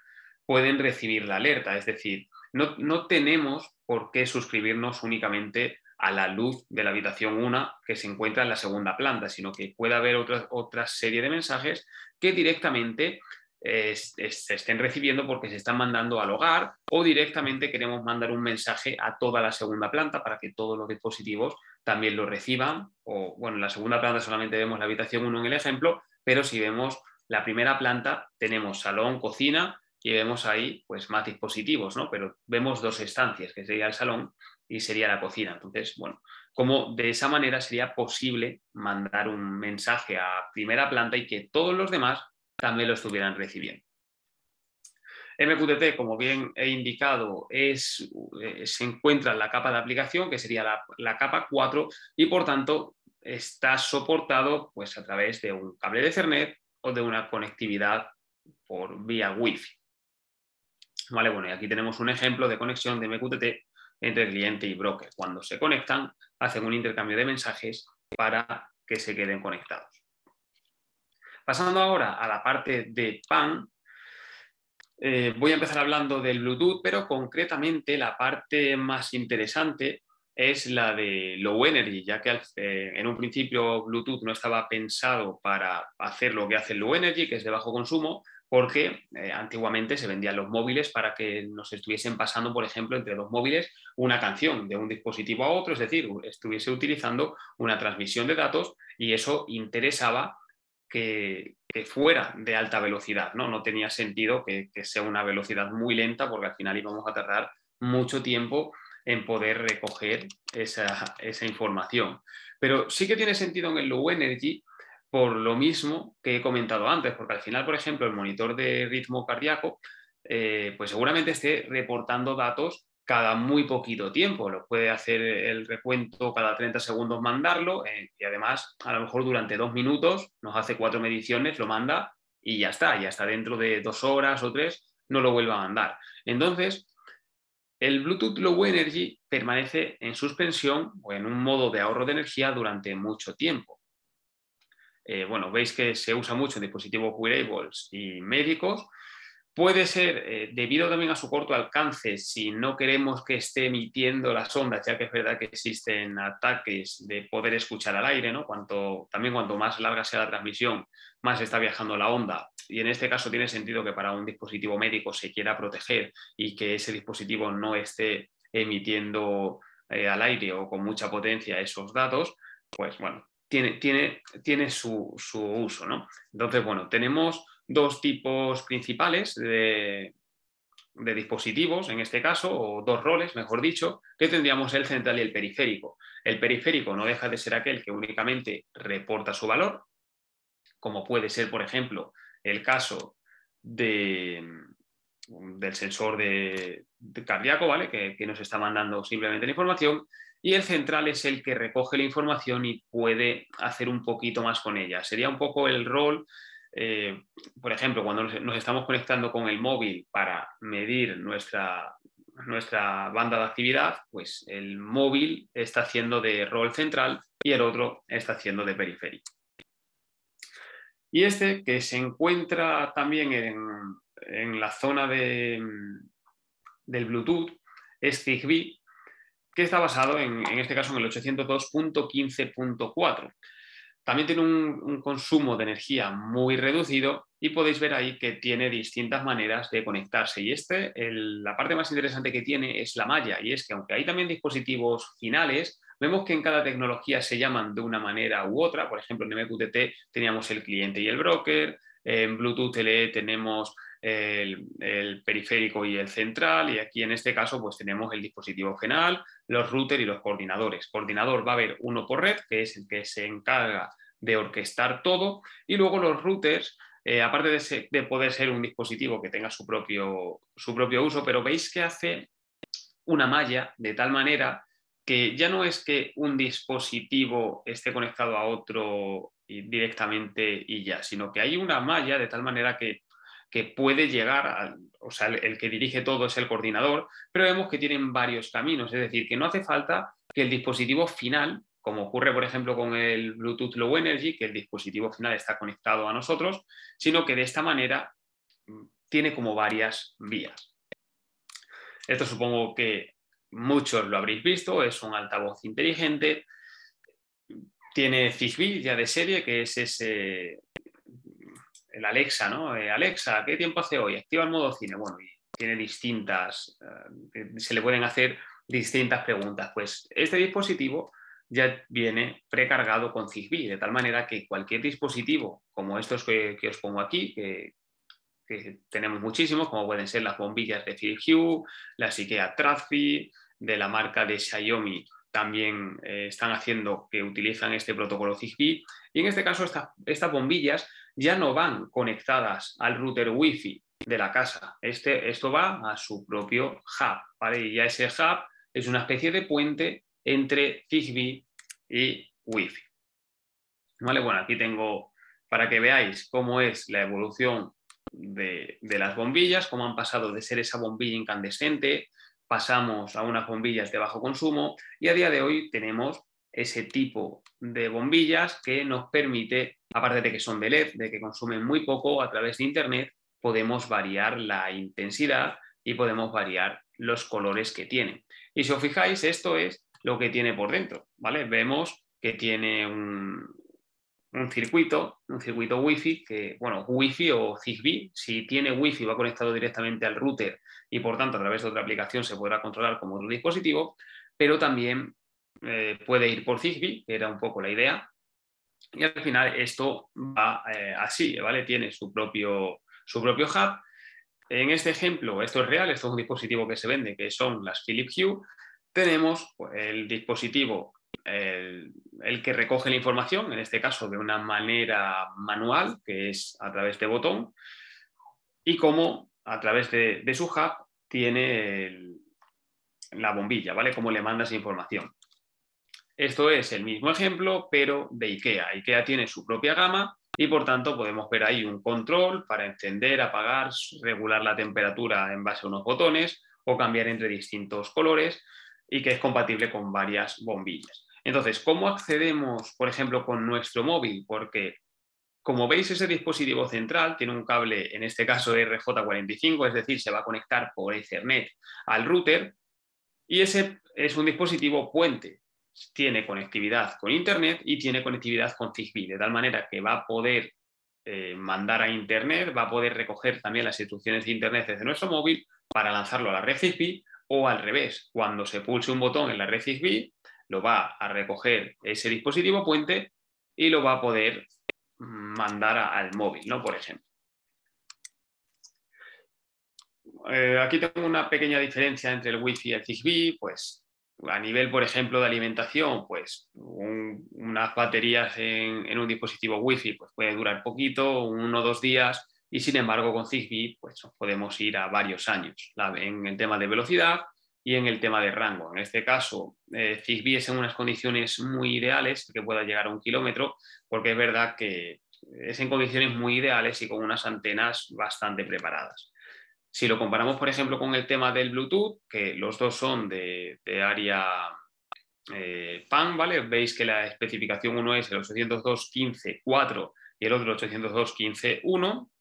pueden recibir la alerta, es decir, no, no tenemos por qué suscribirnos únicamente a la luz de la habitación uno que se encuentra en la segunda planta, sino que puede haber otra, otra serie de mensajes que directamente eh, se estén recibiendo porque se están mandando al hogar o directamente queremos mandar un mensaje a toda la segunda planta para que todos los dispositivos también lo reciban. O bueno, en la segunda planta solamente vemos la habitación uno en el ejemplo, pero si vemos la primera planta tenemos salón, cocina y vemos ahí pues más dispositivos, ¿no? Pero vemos dos estancias, que sería el salón y sería la cocina. Entonces, bueno, como de esa manera sería posible mandar un mensaje a primera planta y que todos los demás también lo estuvieran recibiendo. M Q T T, como bien he indicado, es, eh, se encuentra en la capa de aplicación, que sería la, la capa cuatro, y por tanto está soportado pues, a través de un cable de Ethernet o de una conectividad por vía Wi-Fi. Vale, bueno, y aquí tenemos un ejemplo de conexión de M Q T T entre cliente y broker. Cuando se conectan, hacen un intercambio de mensajes para que se queden conectados. Pasando ahora a la parte de P A N, eh, voy a empezar hablando del Bluetooth, pero concretamente la parte más interesante es la de Low Energy, ya que eh, en un principio Bluetooth no estaba pensado para hacer lo que hace el Low Energy, que es de bajo consumo, porque eh, antiguamente se vendían los móviles para que nos estuviesen pasando, por ejemplo, entre los móviles una canción de un dispositivo a otro, es decir, estuviese utilizando una transmisión de datos y eso interesaba que, que fuera de alta velocidad, ¿no? No tenía sentido que, que sea una velocidad muy lenta porque al final íbamos a tardar mucho tiempo en poder recoger esa, esa información. Pero sí que tiene sentido en el Low Energy, por lo mismo que he comentado antes, porque al final, por ejemplo, el monitor de ritmo cardíaco, eh, pues seguramente esté reportando datos cada muy poquito tiempo. Lo puede hacer el recuento cada treinta segundos, mandarlo, eh, y además, a lo mejor durante dos minutos, nos hace cuatro mediciones, lo manda y ya está. Y hasta dentro de dos horas o tres no lo vuelva a mandar. Entonces, el Bluetooth Low Energy permanece en suspensión o en un modo de ahorro de energía durante mucho tiempo. Eh, bueno, veis que se usa mucho en dispositivos wearables y médicos. Puede ser, eh, debido también a su corto alcance, si no queremos que esté emitiendo las ondas, ya que es verdad que existen ataques de poder escuchar al aire, ¿no? Cuanto, también cuanto más larga sea la transmisión, más está viajando la onda. Y en este caso tiene sentido que para un dispositivo médico se quiera proteger y que ese dispositivo no esté emitiendo eh, al aire o con mucha potencia esos datos, pues bueno, tiene, tiene, tiene su, su uso, ¿no? Entonces, bueno, tenemos dos tipos principales de, de dispositivos, en este caso, o dos roles, mejor dicho, que tendríamos el central y el periférico. El periférico no deja de ser aquel que únicamente reporta su valor, como puede ser, por ejemplo, el caso de, del sensor de, de cardíaco, ¿vale? Que, que nos está mandando simplemente la información, y el central es el que recoge la información y puede hacer un poquito más con ella. Sería un poco el rol, eh, por ejemplo, cuando nos, nos estamos conectando con el móvil para medir nuestra, nuestra banda de actividad, pues el móvil está haciendo de rol central y el otro está haciendo de periférico. Y este, que se encuentra también en, en la zona de, del Bluetooth, es Zigbee, que está basado en, en este caso en el ochocientos dos punto quince punto cuatro. También tiene un, un consumo de energía muy reducido y podéis ver ahí que tiene distintas maneras de conectarse. Y este, el, la parte más interesante que tiene es la malla, y es que aunque hay también dispositivos finales, vemos que en cada tecnología se llaman de una manera u otra. Por ejemplo, en M Q T T teníamos el cliente y el broker, en Bluetooth L E tenemos el, el periférico y el central, y aquí en este caso pues tenemos el dispositivo final, los routers y los coordinadores. Coordinador va a haber uno por red, que es el que se encarga de orquestar todo, y luego los routers, eh, aparte de, ser, de poder ser un dispositivo que tenga su propio, su propio uso, pero veis que hace una malla de tal manera que ya no es que un dispositivo esté conectado a otro directamente y ya, sino que hay una malla de tal manera que, que puede llegar, a, o sea, el, el que dirige todo es el coordinador, pero vemos que tienen varios caminos, es decir, que no hace falta que el dispositivo final, como ocurre por ejemplo con el Bluetooth Low Energy, que el dispositivo final está conectado a nosotros, sino que de esta manera tiene como varias vías. Esto supongo que muchos lo habréis visto, es un altavoz inteligente, tiene Zigbee ya de serie, que es ese, el Alexa, ¿no? Alexa, ¿qué tiempo hace hoy? Activa el modo cine. Bueno, y tiene distintas, se le pueden hacer distintas preguntas. Pues este dispositivo ya viene precargado con Zigbee, de tal manera que cualquier dispositivo, como estos que, que os pongo aquí, que que tenemos muchísimos, como pueden ser las bombillas de Philips Hue, las Ikea Trafi, de la marca de Xiaomi, también eh, están haciendo que utilizan este protocolo Zigbee, y en este caso esta, estas bombillas ya no van conectadas al router Wi-Fi de la casa, este, esto va a su propio hub, ¿vale? Y ya ese hub es una especie de puente entre Zigbee y Wi-Fi, ¿vale? Bueno, aquí tengo para que veáis cómo es la evolución De, de las bombillas, cómo han pasado de ser esa bombilla incandescente, pasamos a unas bombillas de bajo consumo, y a día de hoy tenemos ese tipo de bombillas que nos permite, aparte de que son de L E D, de que consumen muy poco, a través de internet podemos variar la intensidad y podemos variar los colores que tienen. Y si os fijáis, esto es lo que tiene por dentro, ¿vale? Vemos que tiene un Un circuito, un circuito Wi-Fi, que, bueno, Wi-Fi o Zigbee, si tiene Wi-Fi va conectado directamente al router y por tanto a través de otra aplicación se podrá controlar como otro dispositivo, pero también eh, puede ir por Zigbee, que era un poco la idea, y al final esto va eh, así, ¿vale? Tiene su propio, su propio hub. En este ejemplo, esto es real, esto es un dispositivo que se vende, que son las Philips Hue. Tenemos el dispositivo El, el que recoge la información, en este caso de una manera manual, que es a través de botón, y como a través de, de su hub tiene el, la bombilla, ¿vale? Como le mandas información. Esto es el mismo ejemplo, pero de IKEA. IKEA tiene su propia gama y por tanto podemos ver ahí un control para encender, apagar, regular la temperatura en base a unos botones o cambiar entre distintos colores, y que es compatible con varias bombillas. Entonces, ¿cómo accedemos, por ejemplo, con nuestro móvil? Porque, como veis, ese dispositivo central tiene un cable, en este caso R J cuarenta y cinco, es decir, se va a conectar por Ethernet al router, y ese es un dispositivo puente. Tiene conectividad con Internet y tiene conectividad con Zigbee, de tal manera que va a poder eh, mandar a Internet, va a poder recoger también las instrucciones de Internet desde nuestro móvil para lanzarlo a la red Zigbee, o al revés, cuando se pulse un botón en la red Zigbee, lo va a recoger ese dispositivo puente y lo va a poder mandar a, al móvil, ¿no? Por ejemplo. Eh, aquí tengo una pequeña diferencia entre el Wi-Fi y el Zigbee, pues a nivel, por ejemplo, de alimentación, pues un, unas baterías en, en un dispositivo Wi-Fi pues, puede durar poquito, uno o dos días, y sin embargo con Zigbee pues, podemos ir a varios años en el tema de velocidad y en el tema de rango. En este caso, eh, Zigbee es en unas condiciones muy ideales que pueda llegar a un kilómetro, porque es verdad que es en condiciones muy ideales y con unas antenas bastante preparadas. Si lo comparamos, por ejemplo, con el tema del Bluetooth, que los dos son de, de área eh, P A N, ¿vale? Veis que la especificación uno es el ochocientos dos punto quince punto cuatro y el otro ochocientos dos punto quince punto uno.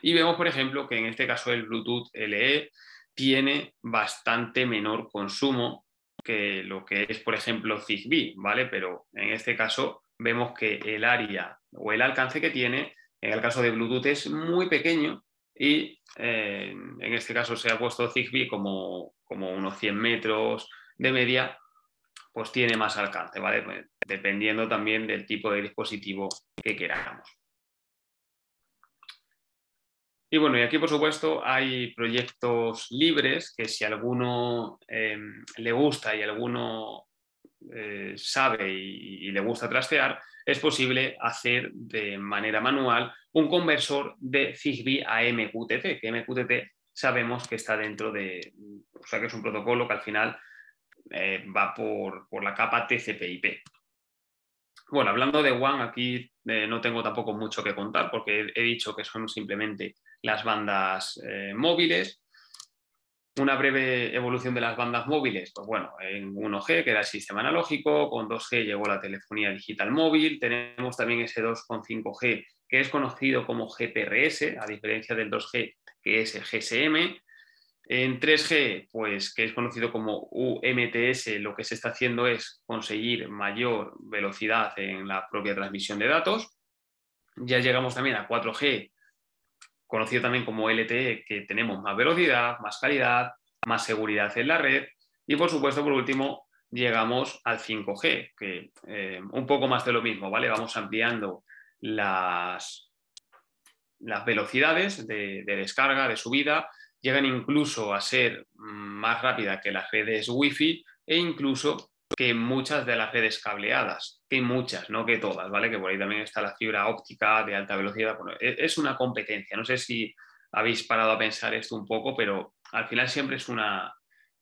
Y vemos, por ejemplo, que en este caso el Bluetooth L E tiene bastante menor consumo que lo que es, por ejemplo, Zigbee, ¿vale? Pero en este caso vemos que el área o el alcance que tiene, en el caso de Bluetooth, es muy pequeño. Y eh, en este caso se ha puesto Zigbee como, como unos cien metros de media, pues tiene más alcance, ¿vale? Dependiendo también del tipo de dispositivo que queramos. Y bueno, y aquí por supuesto hay proyectos libres que si alguno eh, le gusta y alguno eh, sabe y, y le gusta trastear, es posible hacer de manera manual un conversor de Zigbee a M Q T T, que M Q T T sabemos que está dentro de, o sea que es un protocolo que al final eh, va por, por la capa T C P I P. Bueno, hablando de W A N, aquí eh, no tengo tampoco mucho que contar porque he, he dicho que son simplemente las bandas eh, móviles. Una breve evolución de las bandas móviles, pues bueno, en uno G, que era el sistema analógico, con dos G llegó la telefonía digital móvil, tenemos también ese dos punto cinco G, que es conocido como G P R S, a diferencia del dos G, que es el G S M. En tres G, pues que es conocido como U M T S, lo que se está haciendo es conseguir mayor velocidad en la propia transmisión de datos. Ya llegamos también a cuatro G, conocido también como L T E, que tenemos más velocidad, más calidad, más seguridad en la red. Y por supuesto, por último, llegamos al cinco G, que eh, un poco más de lo mismo, ¿vale? Vamos ampliando las, las velocidades de, de descarga, de subida, llegan incluso a ser más rápida que las redes Wi-Fi e incluso que muchas de las redes cableadas, que muchas, no que todas, ¿vale? Que por ahí también está la fibra óptica de alta velocidad. Bueno, es una competencia, no sé si habéis parado a pensar esto un poco, pero al final siempre es una,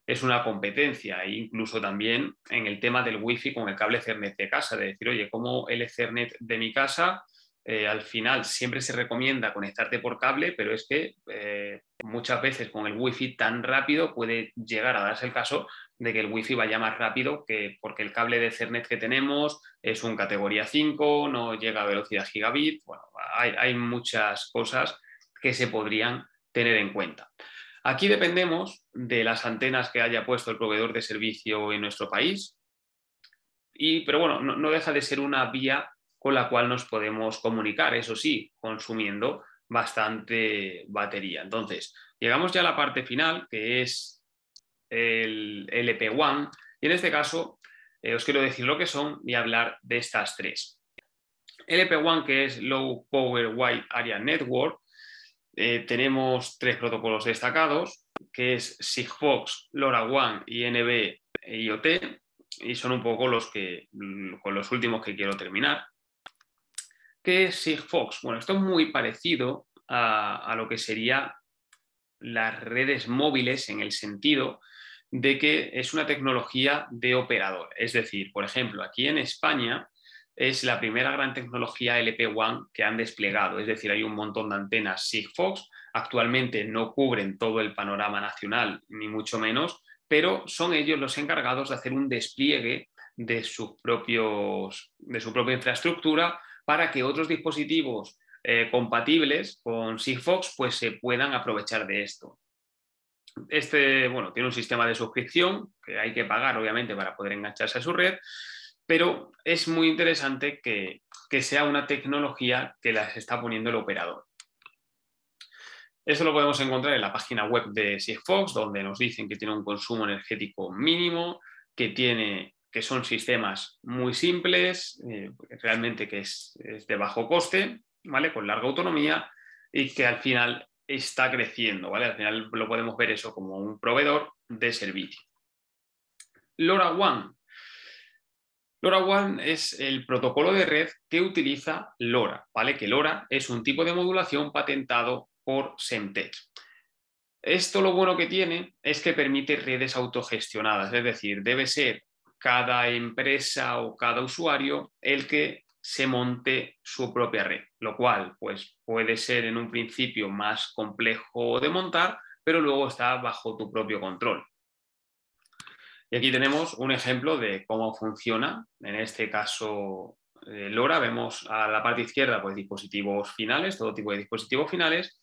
es una competencia, e incluso también en el tema del wifi con el cable Ethernet de casa, de decir, oye, ¿cómo el Ethernet de mi casa? Eh, al final siempre se recomienda conectarte por cable, pero es que eh, muchas veces con el wifi tan rápido puede llegar a darse el caso de que el wifi vaya más rápido que porque el cable de Ethernet que tenemos es un categoría cinco, no llega a velocidad gigabit. Bueno, hay, hay muchas cosas que se podrían tener en cuenta. Aquí dependemos de las antenas que haya puesto el proveedor de servicio en nuestro país, y, pero bueno, no, no deja de ser una vía con la cual nos podemos comunicar, eso sí, consumiendo bastante batería. Entonces, llegamos ya a la parte final, que es el L P WAN, y en este caso eh, os quiero decir lo que son y hablar de estas tres. L P WAN, que es Low Power Wide Area Network, eh, tenemos tres protocolos destacados, que es Sigfox, LoRaWAN y N B I O T, y son un poco los que, con los últimos que quiero terminar. ¿Qué es Sigfox? Bueno, esto es muy parecido a, a lo que serían las redes móviles en el sentido de que es una tecnología de operador. Es decir, por ejemplo, aquí en España es la primera gran tecnología L P WAN que han desplegado. Es decir, hay un montón de antenas Sigfox. Actualmente no cubren todo el panorama nacional, ni mucho menos, pero son ellos los encargados de hacer un despliegue de, sus propios, de su propia infraestructura para que otros dispositivos eh, compatibles con Sigfox pues, se puedan aprovechar de esto. Este bueno, tiene un sistema de suscripción que hay que pagar, obviamente, para poder engancharse a su red, pero es muy interesante que, que sea una tecnología que las está poniendo el operador. Esto lo podemos encontrar en la página web de Sigfox, donde nos dicen que tiene un consumo energético mínimo, que tiene... que son sistemas muy simples, eh, realmente que es, es de bajo coste, ¿vale? Con larga autonomía y que al final está creciendo, ¿vale? Al final lo podemos ver eso como un proveedor de servicio. LoRaWAN. LoRaWAN es el protocolo de red que utiliza LoRa, ¿vale? Que LoRa es un tipo de modulación patentado por Semtech. Esto lo bueno que tiene es que permite redes autogestionadas, es decir, debe ser cada empresa o cada usuario el que se monte su propia red, lo cual pues, puede ser en un principio más complejo de montar, pero luego está bajo tu propio control. Y aquí tenemos un ejemplo de cómo funciona, en este caso eh, LoRa, vemos a la parte izquierda pues, dispositivos finales, todo tipo de dispositivos finales,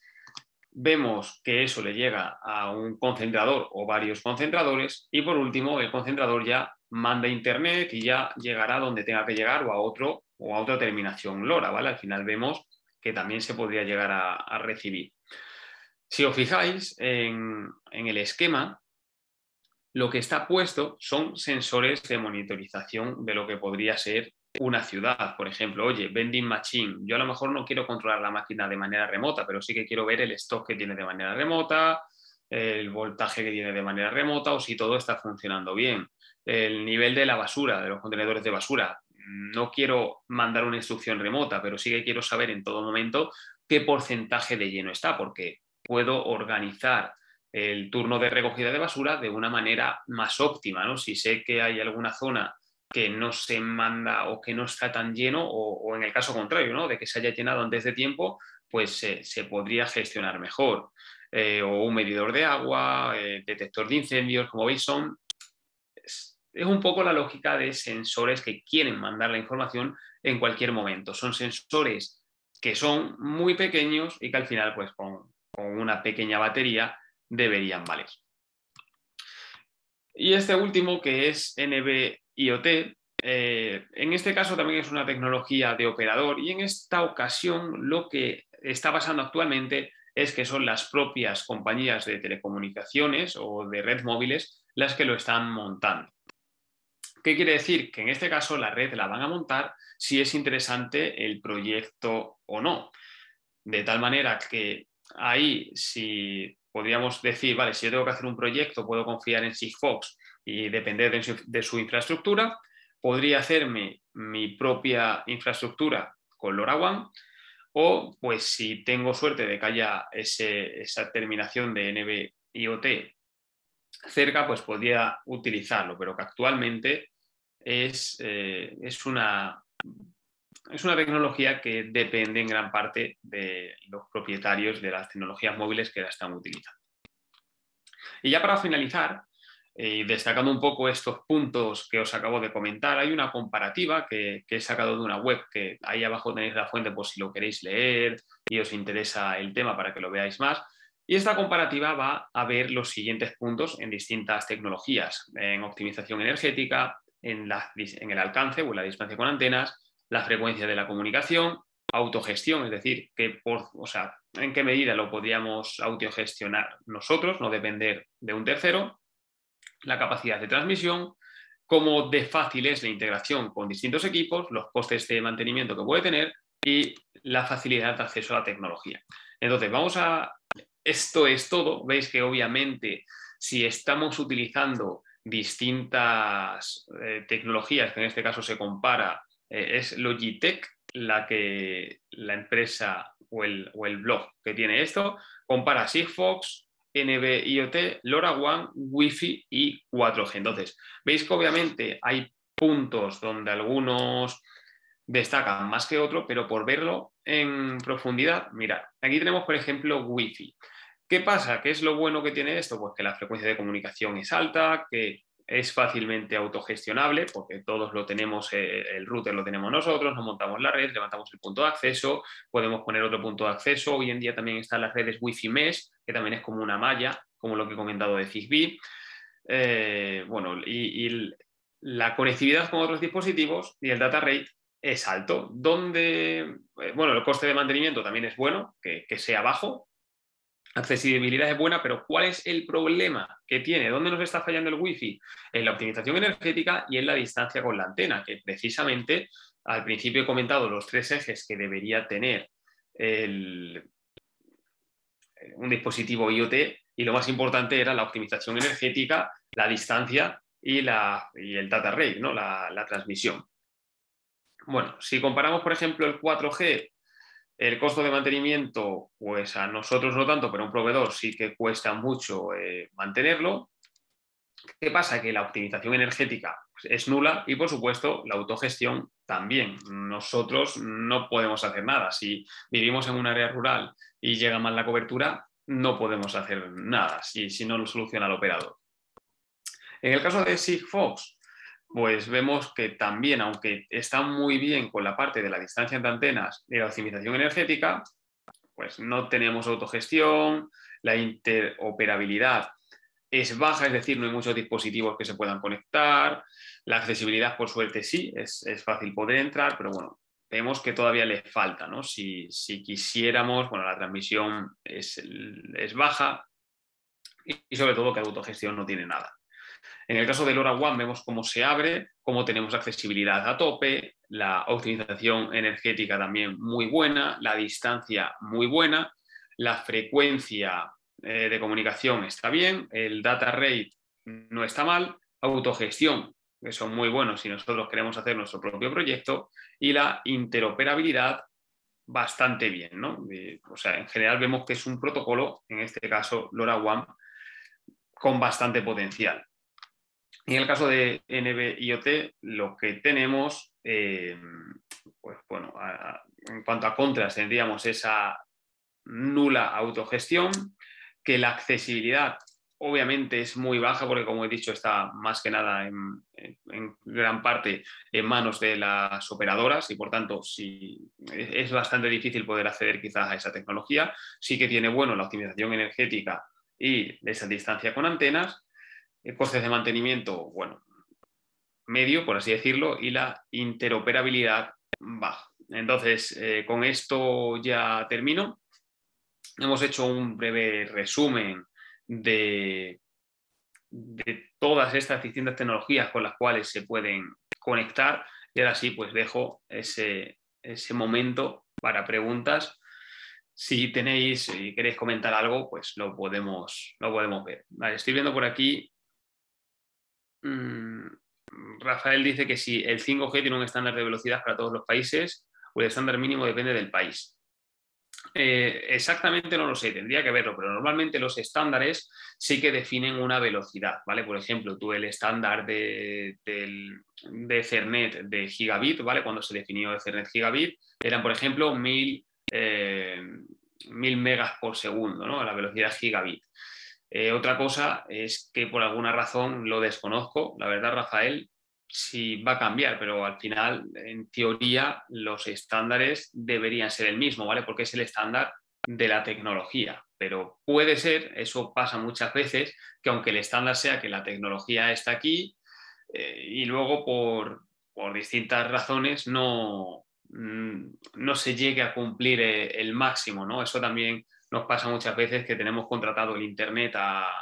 vemos que eso le llega a un concentrador o varios concentradores y por último el concentrador ya manda internet y ya llegará donde tenga que llegar o a, otro, o a otra terminación LoRa, ¿vale? Al final vemos que también se podría llegar a, a recibir. Si os fijáis en, en el esquema, lo que está puesto son sensores de monitorización de lo que podría ser una ciudad. Por ejemplo, oye, vending machine. Yo a lo mejor no quiero controlar la máquina de manera remota, pero sí que quiero ver el stock que tiene de manera remota, el voltaje que tiene de manera remota o si todo está funcionando bien. El nivel de la basura, de los contenedores de basura. No quiero mandar una instrucción remota, pero sí que quiero saber en todo momento qué porcentaje de lleno está, porque puedo organizar el turno de recogida de basura de una manera más óptima, ¿no? Si sé que hay alguna zona que no se manda o que no está tan lleno o, o en el caso contrario, ¿no? De que se haya llenado antes de tiempo, pues eh, se podría gestionar mejor. Eh, o un medidor de agua, eh, detector de incendios, como veis son... Es, es un poco la lógica de sensores que quieren mandar la información en cualquier momento. Son sensores que son muy pequeños y que al final pues con, con una pequeña batería deberían valer. Y este último, que es N B I O T, eh, en este caso también es una tecnología de operador y en esta ocasión lo que está pasando actualmente es que son las propias compañías de telecomunicaciones o de red móviles las que lo están montando. ¿Qué quiere decir? Que en este caso la red la van a montar si es interesante el proyecto o no. De tal manera que ahí si... podríamos decir, vale, si yo tengo que hacer un proyecto, puedo confiar en Sigfox y depender de su, de su infraestructura, podría hacerme mi propia infraestructura con LoRaWAN, o pues si tengo suerte de que haya ese, esa terminación de N B I O T cerca, pues podría utilizarlo, pero que actualmente es, eh, es, una, es una tecnología que depende en gran parte de los propietarios de las tecnologías móviles que la están utilizando. Y ya para finalizar, eh, destacando un poco estos puntos que os acabo de comentar, hay una comparativa que, que he sacado de una web, que ahí abajo tenéis la fuente por si lo queréis leer y os interesa el tema para que lo veáis más. Y esta comparativa va a ver los siguientes puntos en distintas tecnologías, en optimización energética, en, la, en el alcance o en la distancia con antenas, la frecuencia de la comunicación, autogestión, es decir, que por, o sea, en qué medida lo podríamos autogestionar nosotros, no depender de un tercero, la capacidad de transmisión, cómo de fácil es la integración con distintos equipos, los costes de mantenimiento que puede tener y la facilidad de acceso a la tecnología. Entonces, vamos a... Esto es todo. Veis que obviamente si estamos utilizando distintas eh, tecnologías, que en este caso se compara, Eh, es Logitech la que la empresa o el, o el blog que tiene esto, compara Sigfox, N B I O T, LoRaWAN, Wi-Fi y cuatro G. Entonces, veis que obviamente hay puntos donde algunos destacan más que otro, pero por verlo en profundidad, mirad, aquí tenemos por ejemplo Wi-Fi. ¿Qué pasa? ¿Qué es lo bueno que tiene esto? Pues que la frecuencia de comunicación es alta, que... es fácilmente autogestionable porque todos lo tenemos, el router lo tenemos nosotros, nos montamos la red, levantamos el punto de acceso, podemos poner otro punto de acceso. Hoy en día también están las redes Wi-Fi Mesh, que también es como una malla, como lo que he comentado de Zigbee. Eh, bueno, y, y la conectividad con otros dispositivos y el data rate es alto, donde, bueno, el coste de mantenimiento también es bueno, que, que sea bajo. Accesibilidad es buena, pero ¿cuál es el problema que tiene? ¿Dónde nos está fallando el wifi? En la optimización energética y en la distancia con la antena, que precisamente al principio he comentado los tres ejes que debería tener el, un dispositivo I O T y lo más importante era la optimización energética, la distancia y, la, y el data rate, ¿no? la, la transmisión. Bueno, si comparamos, por ejemplo, el cuatro G, el costo de mantenimiento, pues a nosotros no tanto, pero a un proveedor sí que cuesta mucho eh, mantenerlo. ¿Qué pasa? Que la optimización energética es nula y, por supuesto, la autogestión también. Nosotros no podemos hacer nada. Si vivimos en un área rural y llega mal la cobertura, no podemos hacer nada si, si no lo soluciona el operador. En el caso de Sigfox, pues vemos que también, aunque está muy bien con la parte de la distancia entre antenas y la optimización energética, pues no tenemos autogestión, la interoperabilidad es baja, es decir, no hay muchos dispositivos que se puedan conectar. La accesibilidad, por suerte, sí, es, es fácil poder entrar, pero bueno, vemos que todavía le falta, ¿no? Si, si quisiéramos, bueno, la transmisión es, es baja y, y sobre todo que la autogestión no tiene nada. En el caso de LoRaWAN vemos cómo se abre, cómo tenemos accesibilidad a tope, la optimización energética también muy buena, la distancia muy buena, la frecuencia eh, de comunicación está bien, el data rate no está mal, autogestión, que son muy buenos si nosotros queremos hacer nuestro propio proyecto, y la interoperabilidad bastante bien, ¿no? Eh, o sea, en general vemos que es un protocolo, en este caso LoRaWAN, con bastante potencial. Y en el caso de N B I O T, lo que tenemos, eh, pues bueno, a, a, en cuanto a contras, tendríamos esa nula autogestión, que la accesibilidad obviamente es muy baja porque, como he dicho, está más que nada en, en, en gran parte en manos de las operadoras y, por tanto, sí, es bastante difícil poder acceder quizás a esa tecnología. Sí que tiene, bueno, la optimización energética y esa distancia con antenas, costes de mantenimiento, bueno, medio, por así decirlo, y la interoperabilidad baja. Entonces, eh, con esto ya termino. Hemos hecho un breve resumen de, de todas estas distintas tecnologías con las cuales se pueden conectar. Y ahora sí, pues dejo ese, ese momento para preguntas. Si tenéis, si queréis comentar algo, pues lo podemos, lo podemos ver. Vale, estoy viendo por aquí. Rafael dice que si el cinco G tiene un estándar de velocidad para todos los países o el estándar mínimo depende del país. Eh, exactamente no lo sé, tendría que verlo, pero normalmente los estándares sí que definen una velocidad, ¿vale? Por ejemplo, tú el estándar de, de, de Ethernet de gigabit, ¿vale? Cuando se definió Ethernet gigabit, eran, por ejemplo, mil, eh, mil megas por segundo, ¿no? A la velocidad gigabit. Eh, otra cosa es que por alguna razón lo desconozco, la verdad, Rafael, sí va a cambiar, pero al final, en teoría, los estándares deberían ser el mismo, ¿vale? Porque es el estándar de la tecnología, pero puede ser, eso pasa muchas veces, que aunque el estándar sea que la tecnología está aquí eh, y luego por, por distintas razones no, no se llegue a cumplir el, el máximo, ¿no? Eso también nos pasa muchas veces, que tenemos contratado el internet a, a,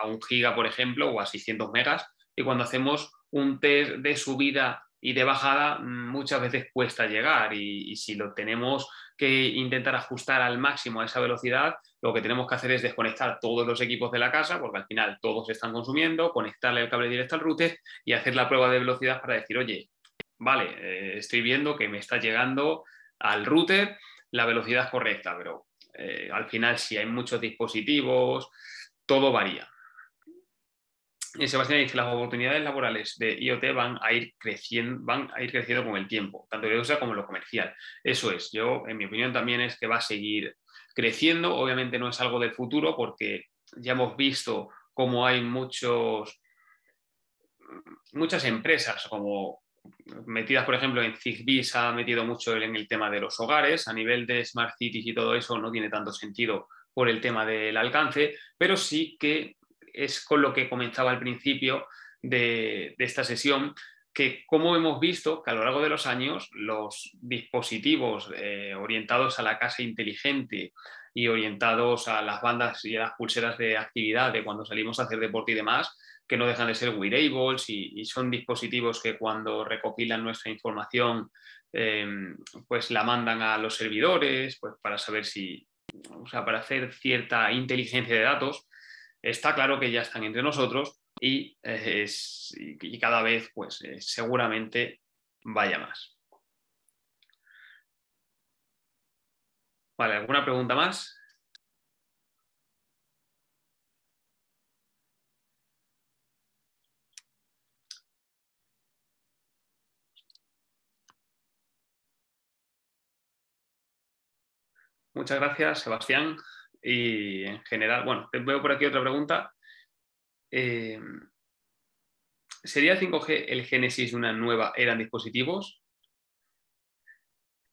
a un giga, por ejemplo, o a seiscientos megas, y cuando hacemos un test de subida y de bajada muchas veces cuesta llegar, y, y si lo tenemos que intentar ajustar al máximo a esa velocidad, lo que tenemos que hacer es desconectar todos los equipos de la casa, porque al final todos están consumiendo, conectarle el cable directo al router y hacer la prueba de velocidad para decir, oye, vale, eh, estoy viendo que me está llegando al router la velocidad correcta, pero eh, al final si hay muchos dispositivos, todo varía. Sebastián dice, las oportunidades laborales de IoT van a ir creciendo, van a ir creciendo con el tiempo, tanto de uso como en lo comercial. Eso es, yo, en mi opinión también es que va a seguir creciendo. Obviamente no es algo del futuro porque ya hemos visto cómo hay muchos, muchas empresas como metidas, por ejemplo, en Zigbee se ha metido mucho en el tema de los hogares, a nivel de Smart Cities y todo eso no tiene tanto sentido por el tema del alcance, pero sí que es con lo que comenzaba al principio de, de esta sesión, que como hemos visto que a lo largo de los años los dispositivos eh, orientados a la casa inteligente y orientados a las bandas y a las pulseras de actividad de cuando salimos a hacer deporte y demás, que no dejan de ser wearables y, y son dispositivos que cuando recopilan nuestra información eh, pues la mandan a los servidores pues para saber si, o sea, para hacer cierta inteligencia de datos. Está claro que ya están entre nosotros y, eh, es, y cada vez pues, eh, seguramente vaya más. Vale, ¿alguna pregunta más? Muchas gracias, Sebastián. Y en general, bueno, te veo por aquí otra pregunta. Eh, ¿Sería el cinco G el génesis de una nueva era en dispositivos?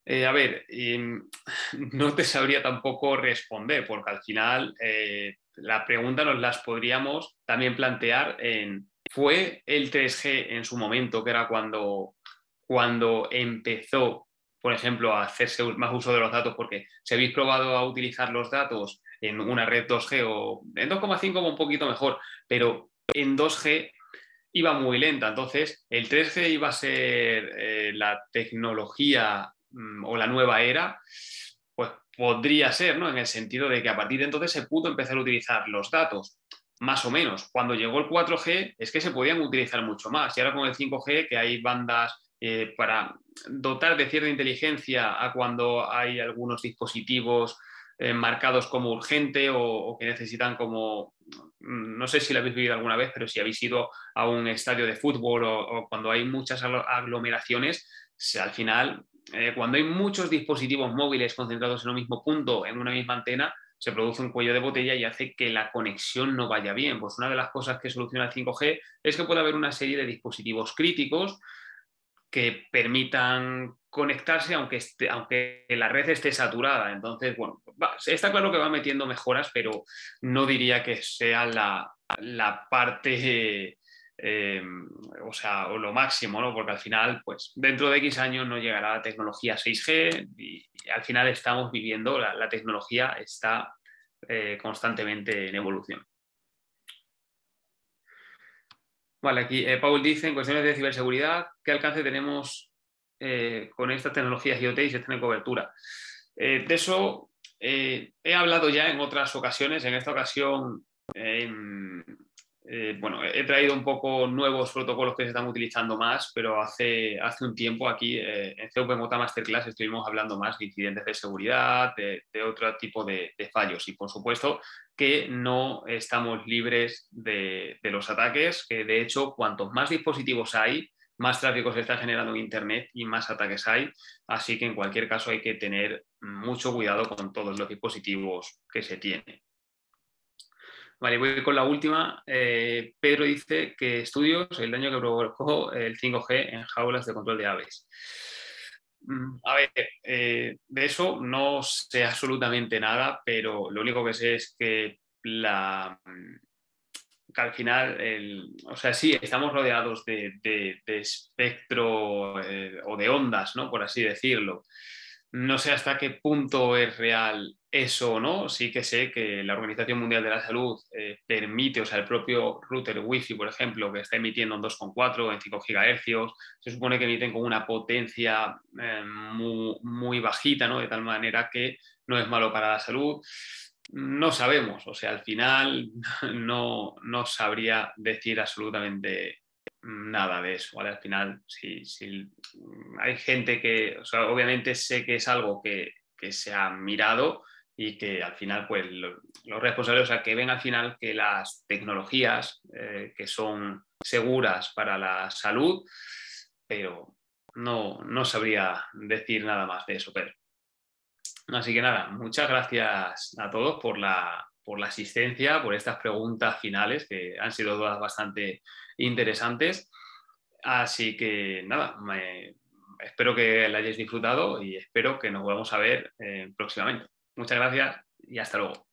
Eh, a ver, eh, no te sabría tampoco responder, porque al final eh, la pregunta nos las podríamos también plantear en... ¿Fue el tres G en su momento, que era cuando, cuando empezó, por ejemplo, a hacerse más uso de los datos? Porque si habéis probado a utilizar los datos en una red dos G o en dos coma cinco como un poquito mejor, pero en dos G iba muy lenta. Entonces, el tres G iba a ser eh, la tecnología mmm, o la nueva era, pues podría ser, ¿no? En el sentido de que a partir de entonces se pudo empezar a utilizar los datos, más o menos. Cuando llegó el cuatro G es que se podían utilizar mucho más. Y ahora con el cinco G, que hay bandas... Eh, para dotar de cierta inteligencia a cuando hay algunos dispositivos eh, marcados como urgente o, o que necesitan como, no sé si lo habéis vivido alguna vez, pero si habéis ido a un estadio de fútbol o, o cuando hay muchas aglomeraciones, si al final, eh, cuando hay muchos dispositivos móviles concentrados en un mismo punto, en una misma antena, se produce un cuello de botella y hace que la conexión no vaya bien. Pues una de las cosas que soluciona el cinco G es que puede haber una serie de dispositivos críticos que permitan conectarse aunque, este, aunque la red esté saturada. Entonces, bueno, va, está claro que va metiendo mejoras, pero no diría que sea la, la parte, eh, eh, o sea, o lo máximo, ¿no? Porque al final, pues, dentro de X años no llegará la tecnología seis G y, y al final estamos viviendo, la, la tecnología está eh, constantemente en evolución. Vale, aquí eh, Paul dice, en cuestiones de ciberseguridad, ¿qué alcance tenemos eh, con estas tecnologías IoT y sistemas de cobertura? Eh, de eso eh, he hablado ya en otras ocasiones. En esta ocasión eh, eh, bueno, he traído un poco nuevos protocolos que se están utilizando más, pero hace, hace un tiempo aquí eh, en CEUPE Masterclass estuvimos hablando más de incidentes de seguridad, de, de otro tipo de, de fallos y por supuesto que no estamos libres de, de los ataques, que de hecho cuantos más dispositivos hay, más tráfico se está generando en Internet y más ataques hay, así que en cualquier caso hay que tener mucho cuidado con todos los dispositivos que se tienen. Vale, voy con la última. Eh, Pedro dice que estudios el daño que provocó el cinco G en jaulas de control de aves. A ver, eh, de eso no sé absolutamente nada, pero lo único que sé es que, la, que al final, el, o sea, sí, estamos rodeados de, de, de espectro eh, o de ondas, ¿no? Por así decirlo. No sé hasta qué punto es real eso o no. Sí que sé que la Organización Mundial de la Salud eh, permite, o sea, el propio router Wi-Fi, por ejemplo, que está emitiendo en dos coma cuatro, en cinco gigahercios, se supone que emiten con una potencia eh, muy, muy bajita, ¿no? De tal manera que no es malo para la salud. No sabemos, o sea, al final no, no sabría decir absolutamente nada de eso, ¿vale? Al final, si, si hay gente que, o sea, obviamente sé que es algo que, que se ha mirado y que al final, pues, lo, los responsables, o sea, que ven al final que las tecnologías eh, que son seguras para la salud, pero no, no sabría decir nada más de eso, Pedro. Así que nada, muchas gracias a todos por la... por la asistencia, por estas preguntas finales, que han sido todas bastante interesantes. Así que nada, me... espero que la hayáis disfrutado y espero que nos volvamos a ver eh, próximamente. Muchas gracias y hasta luego.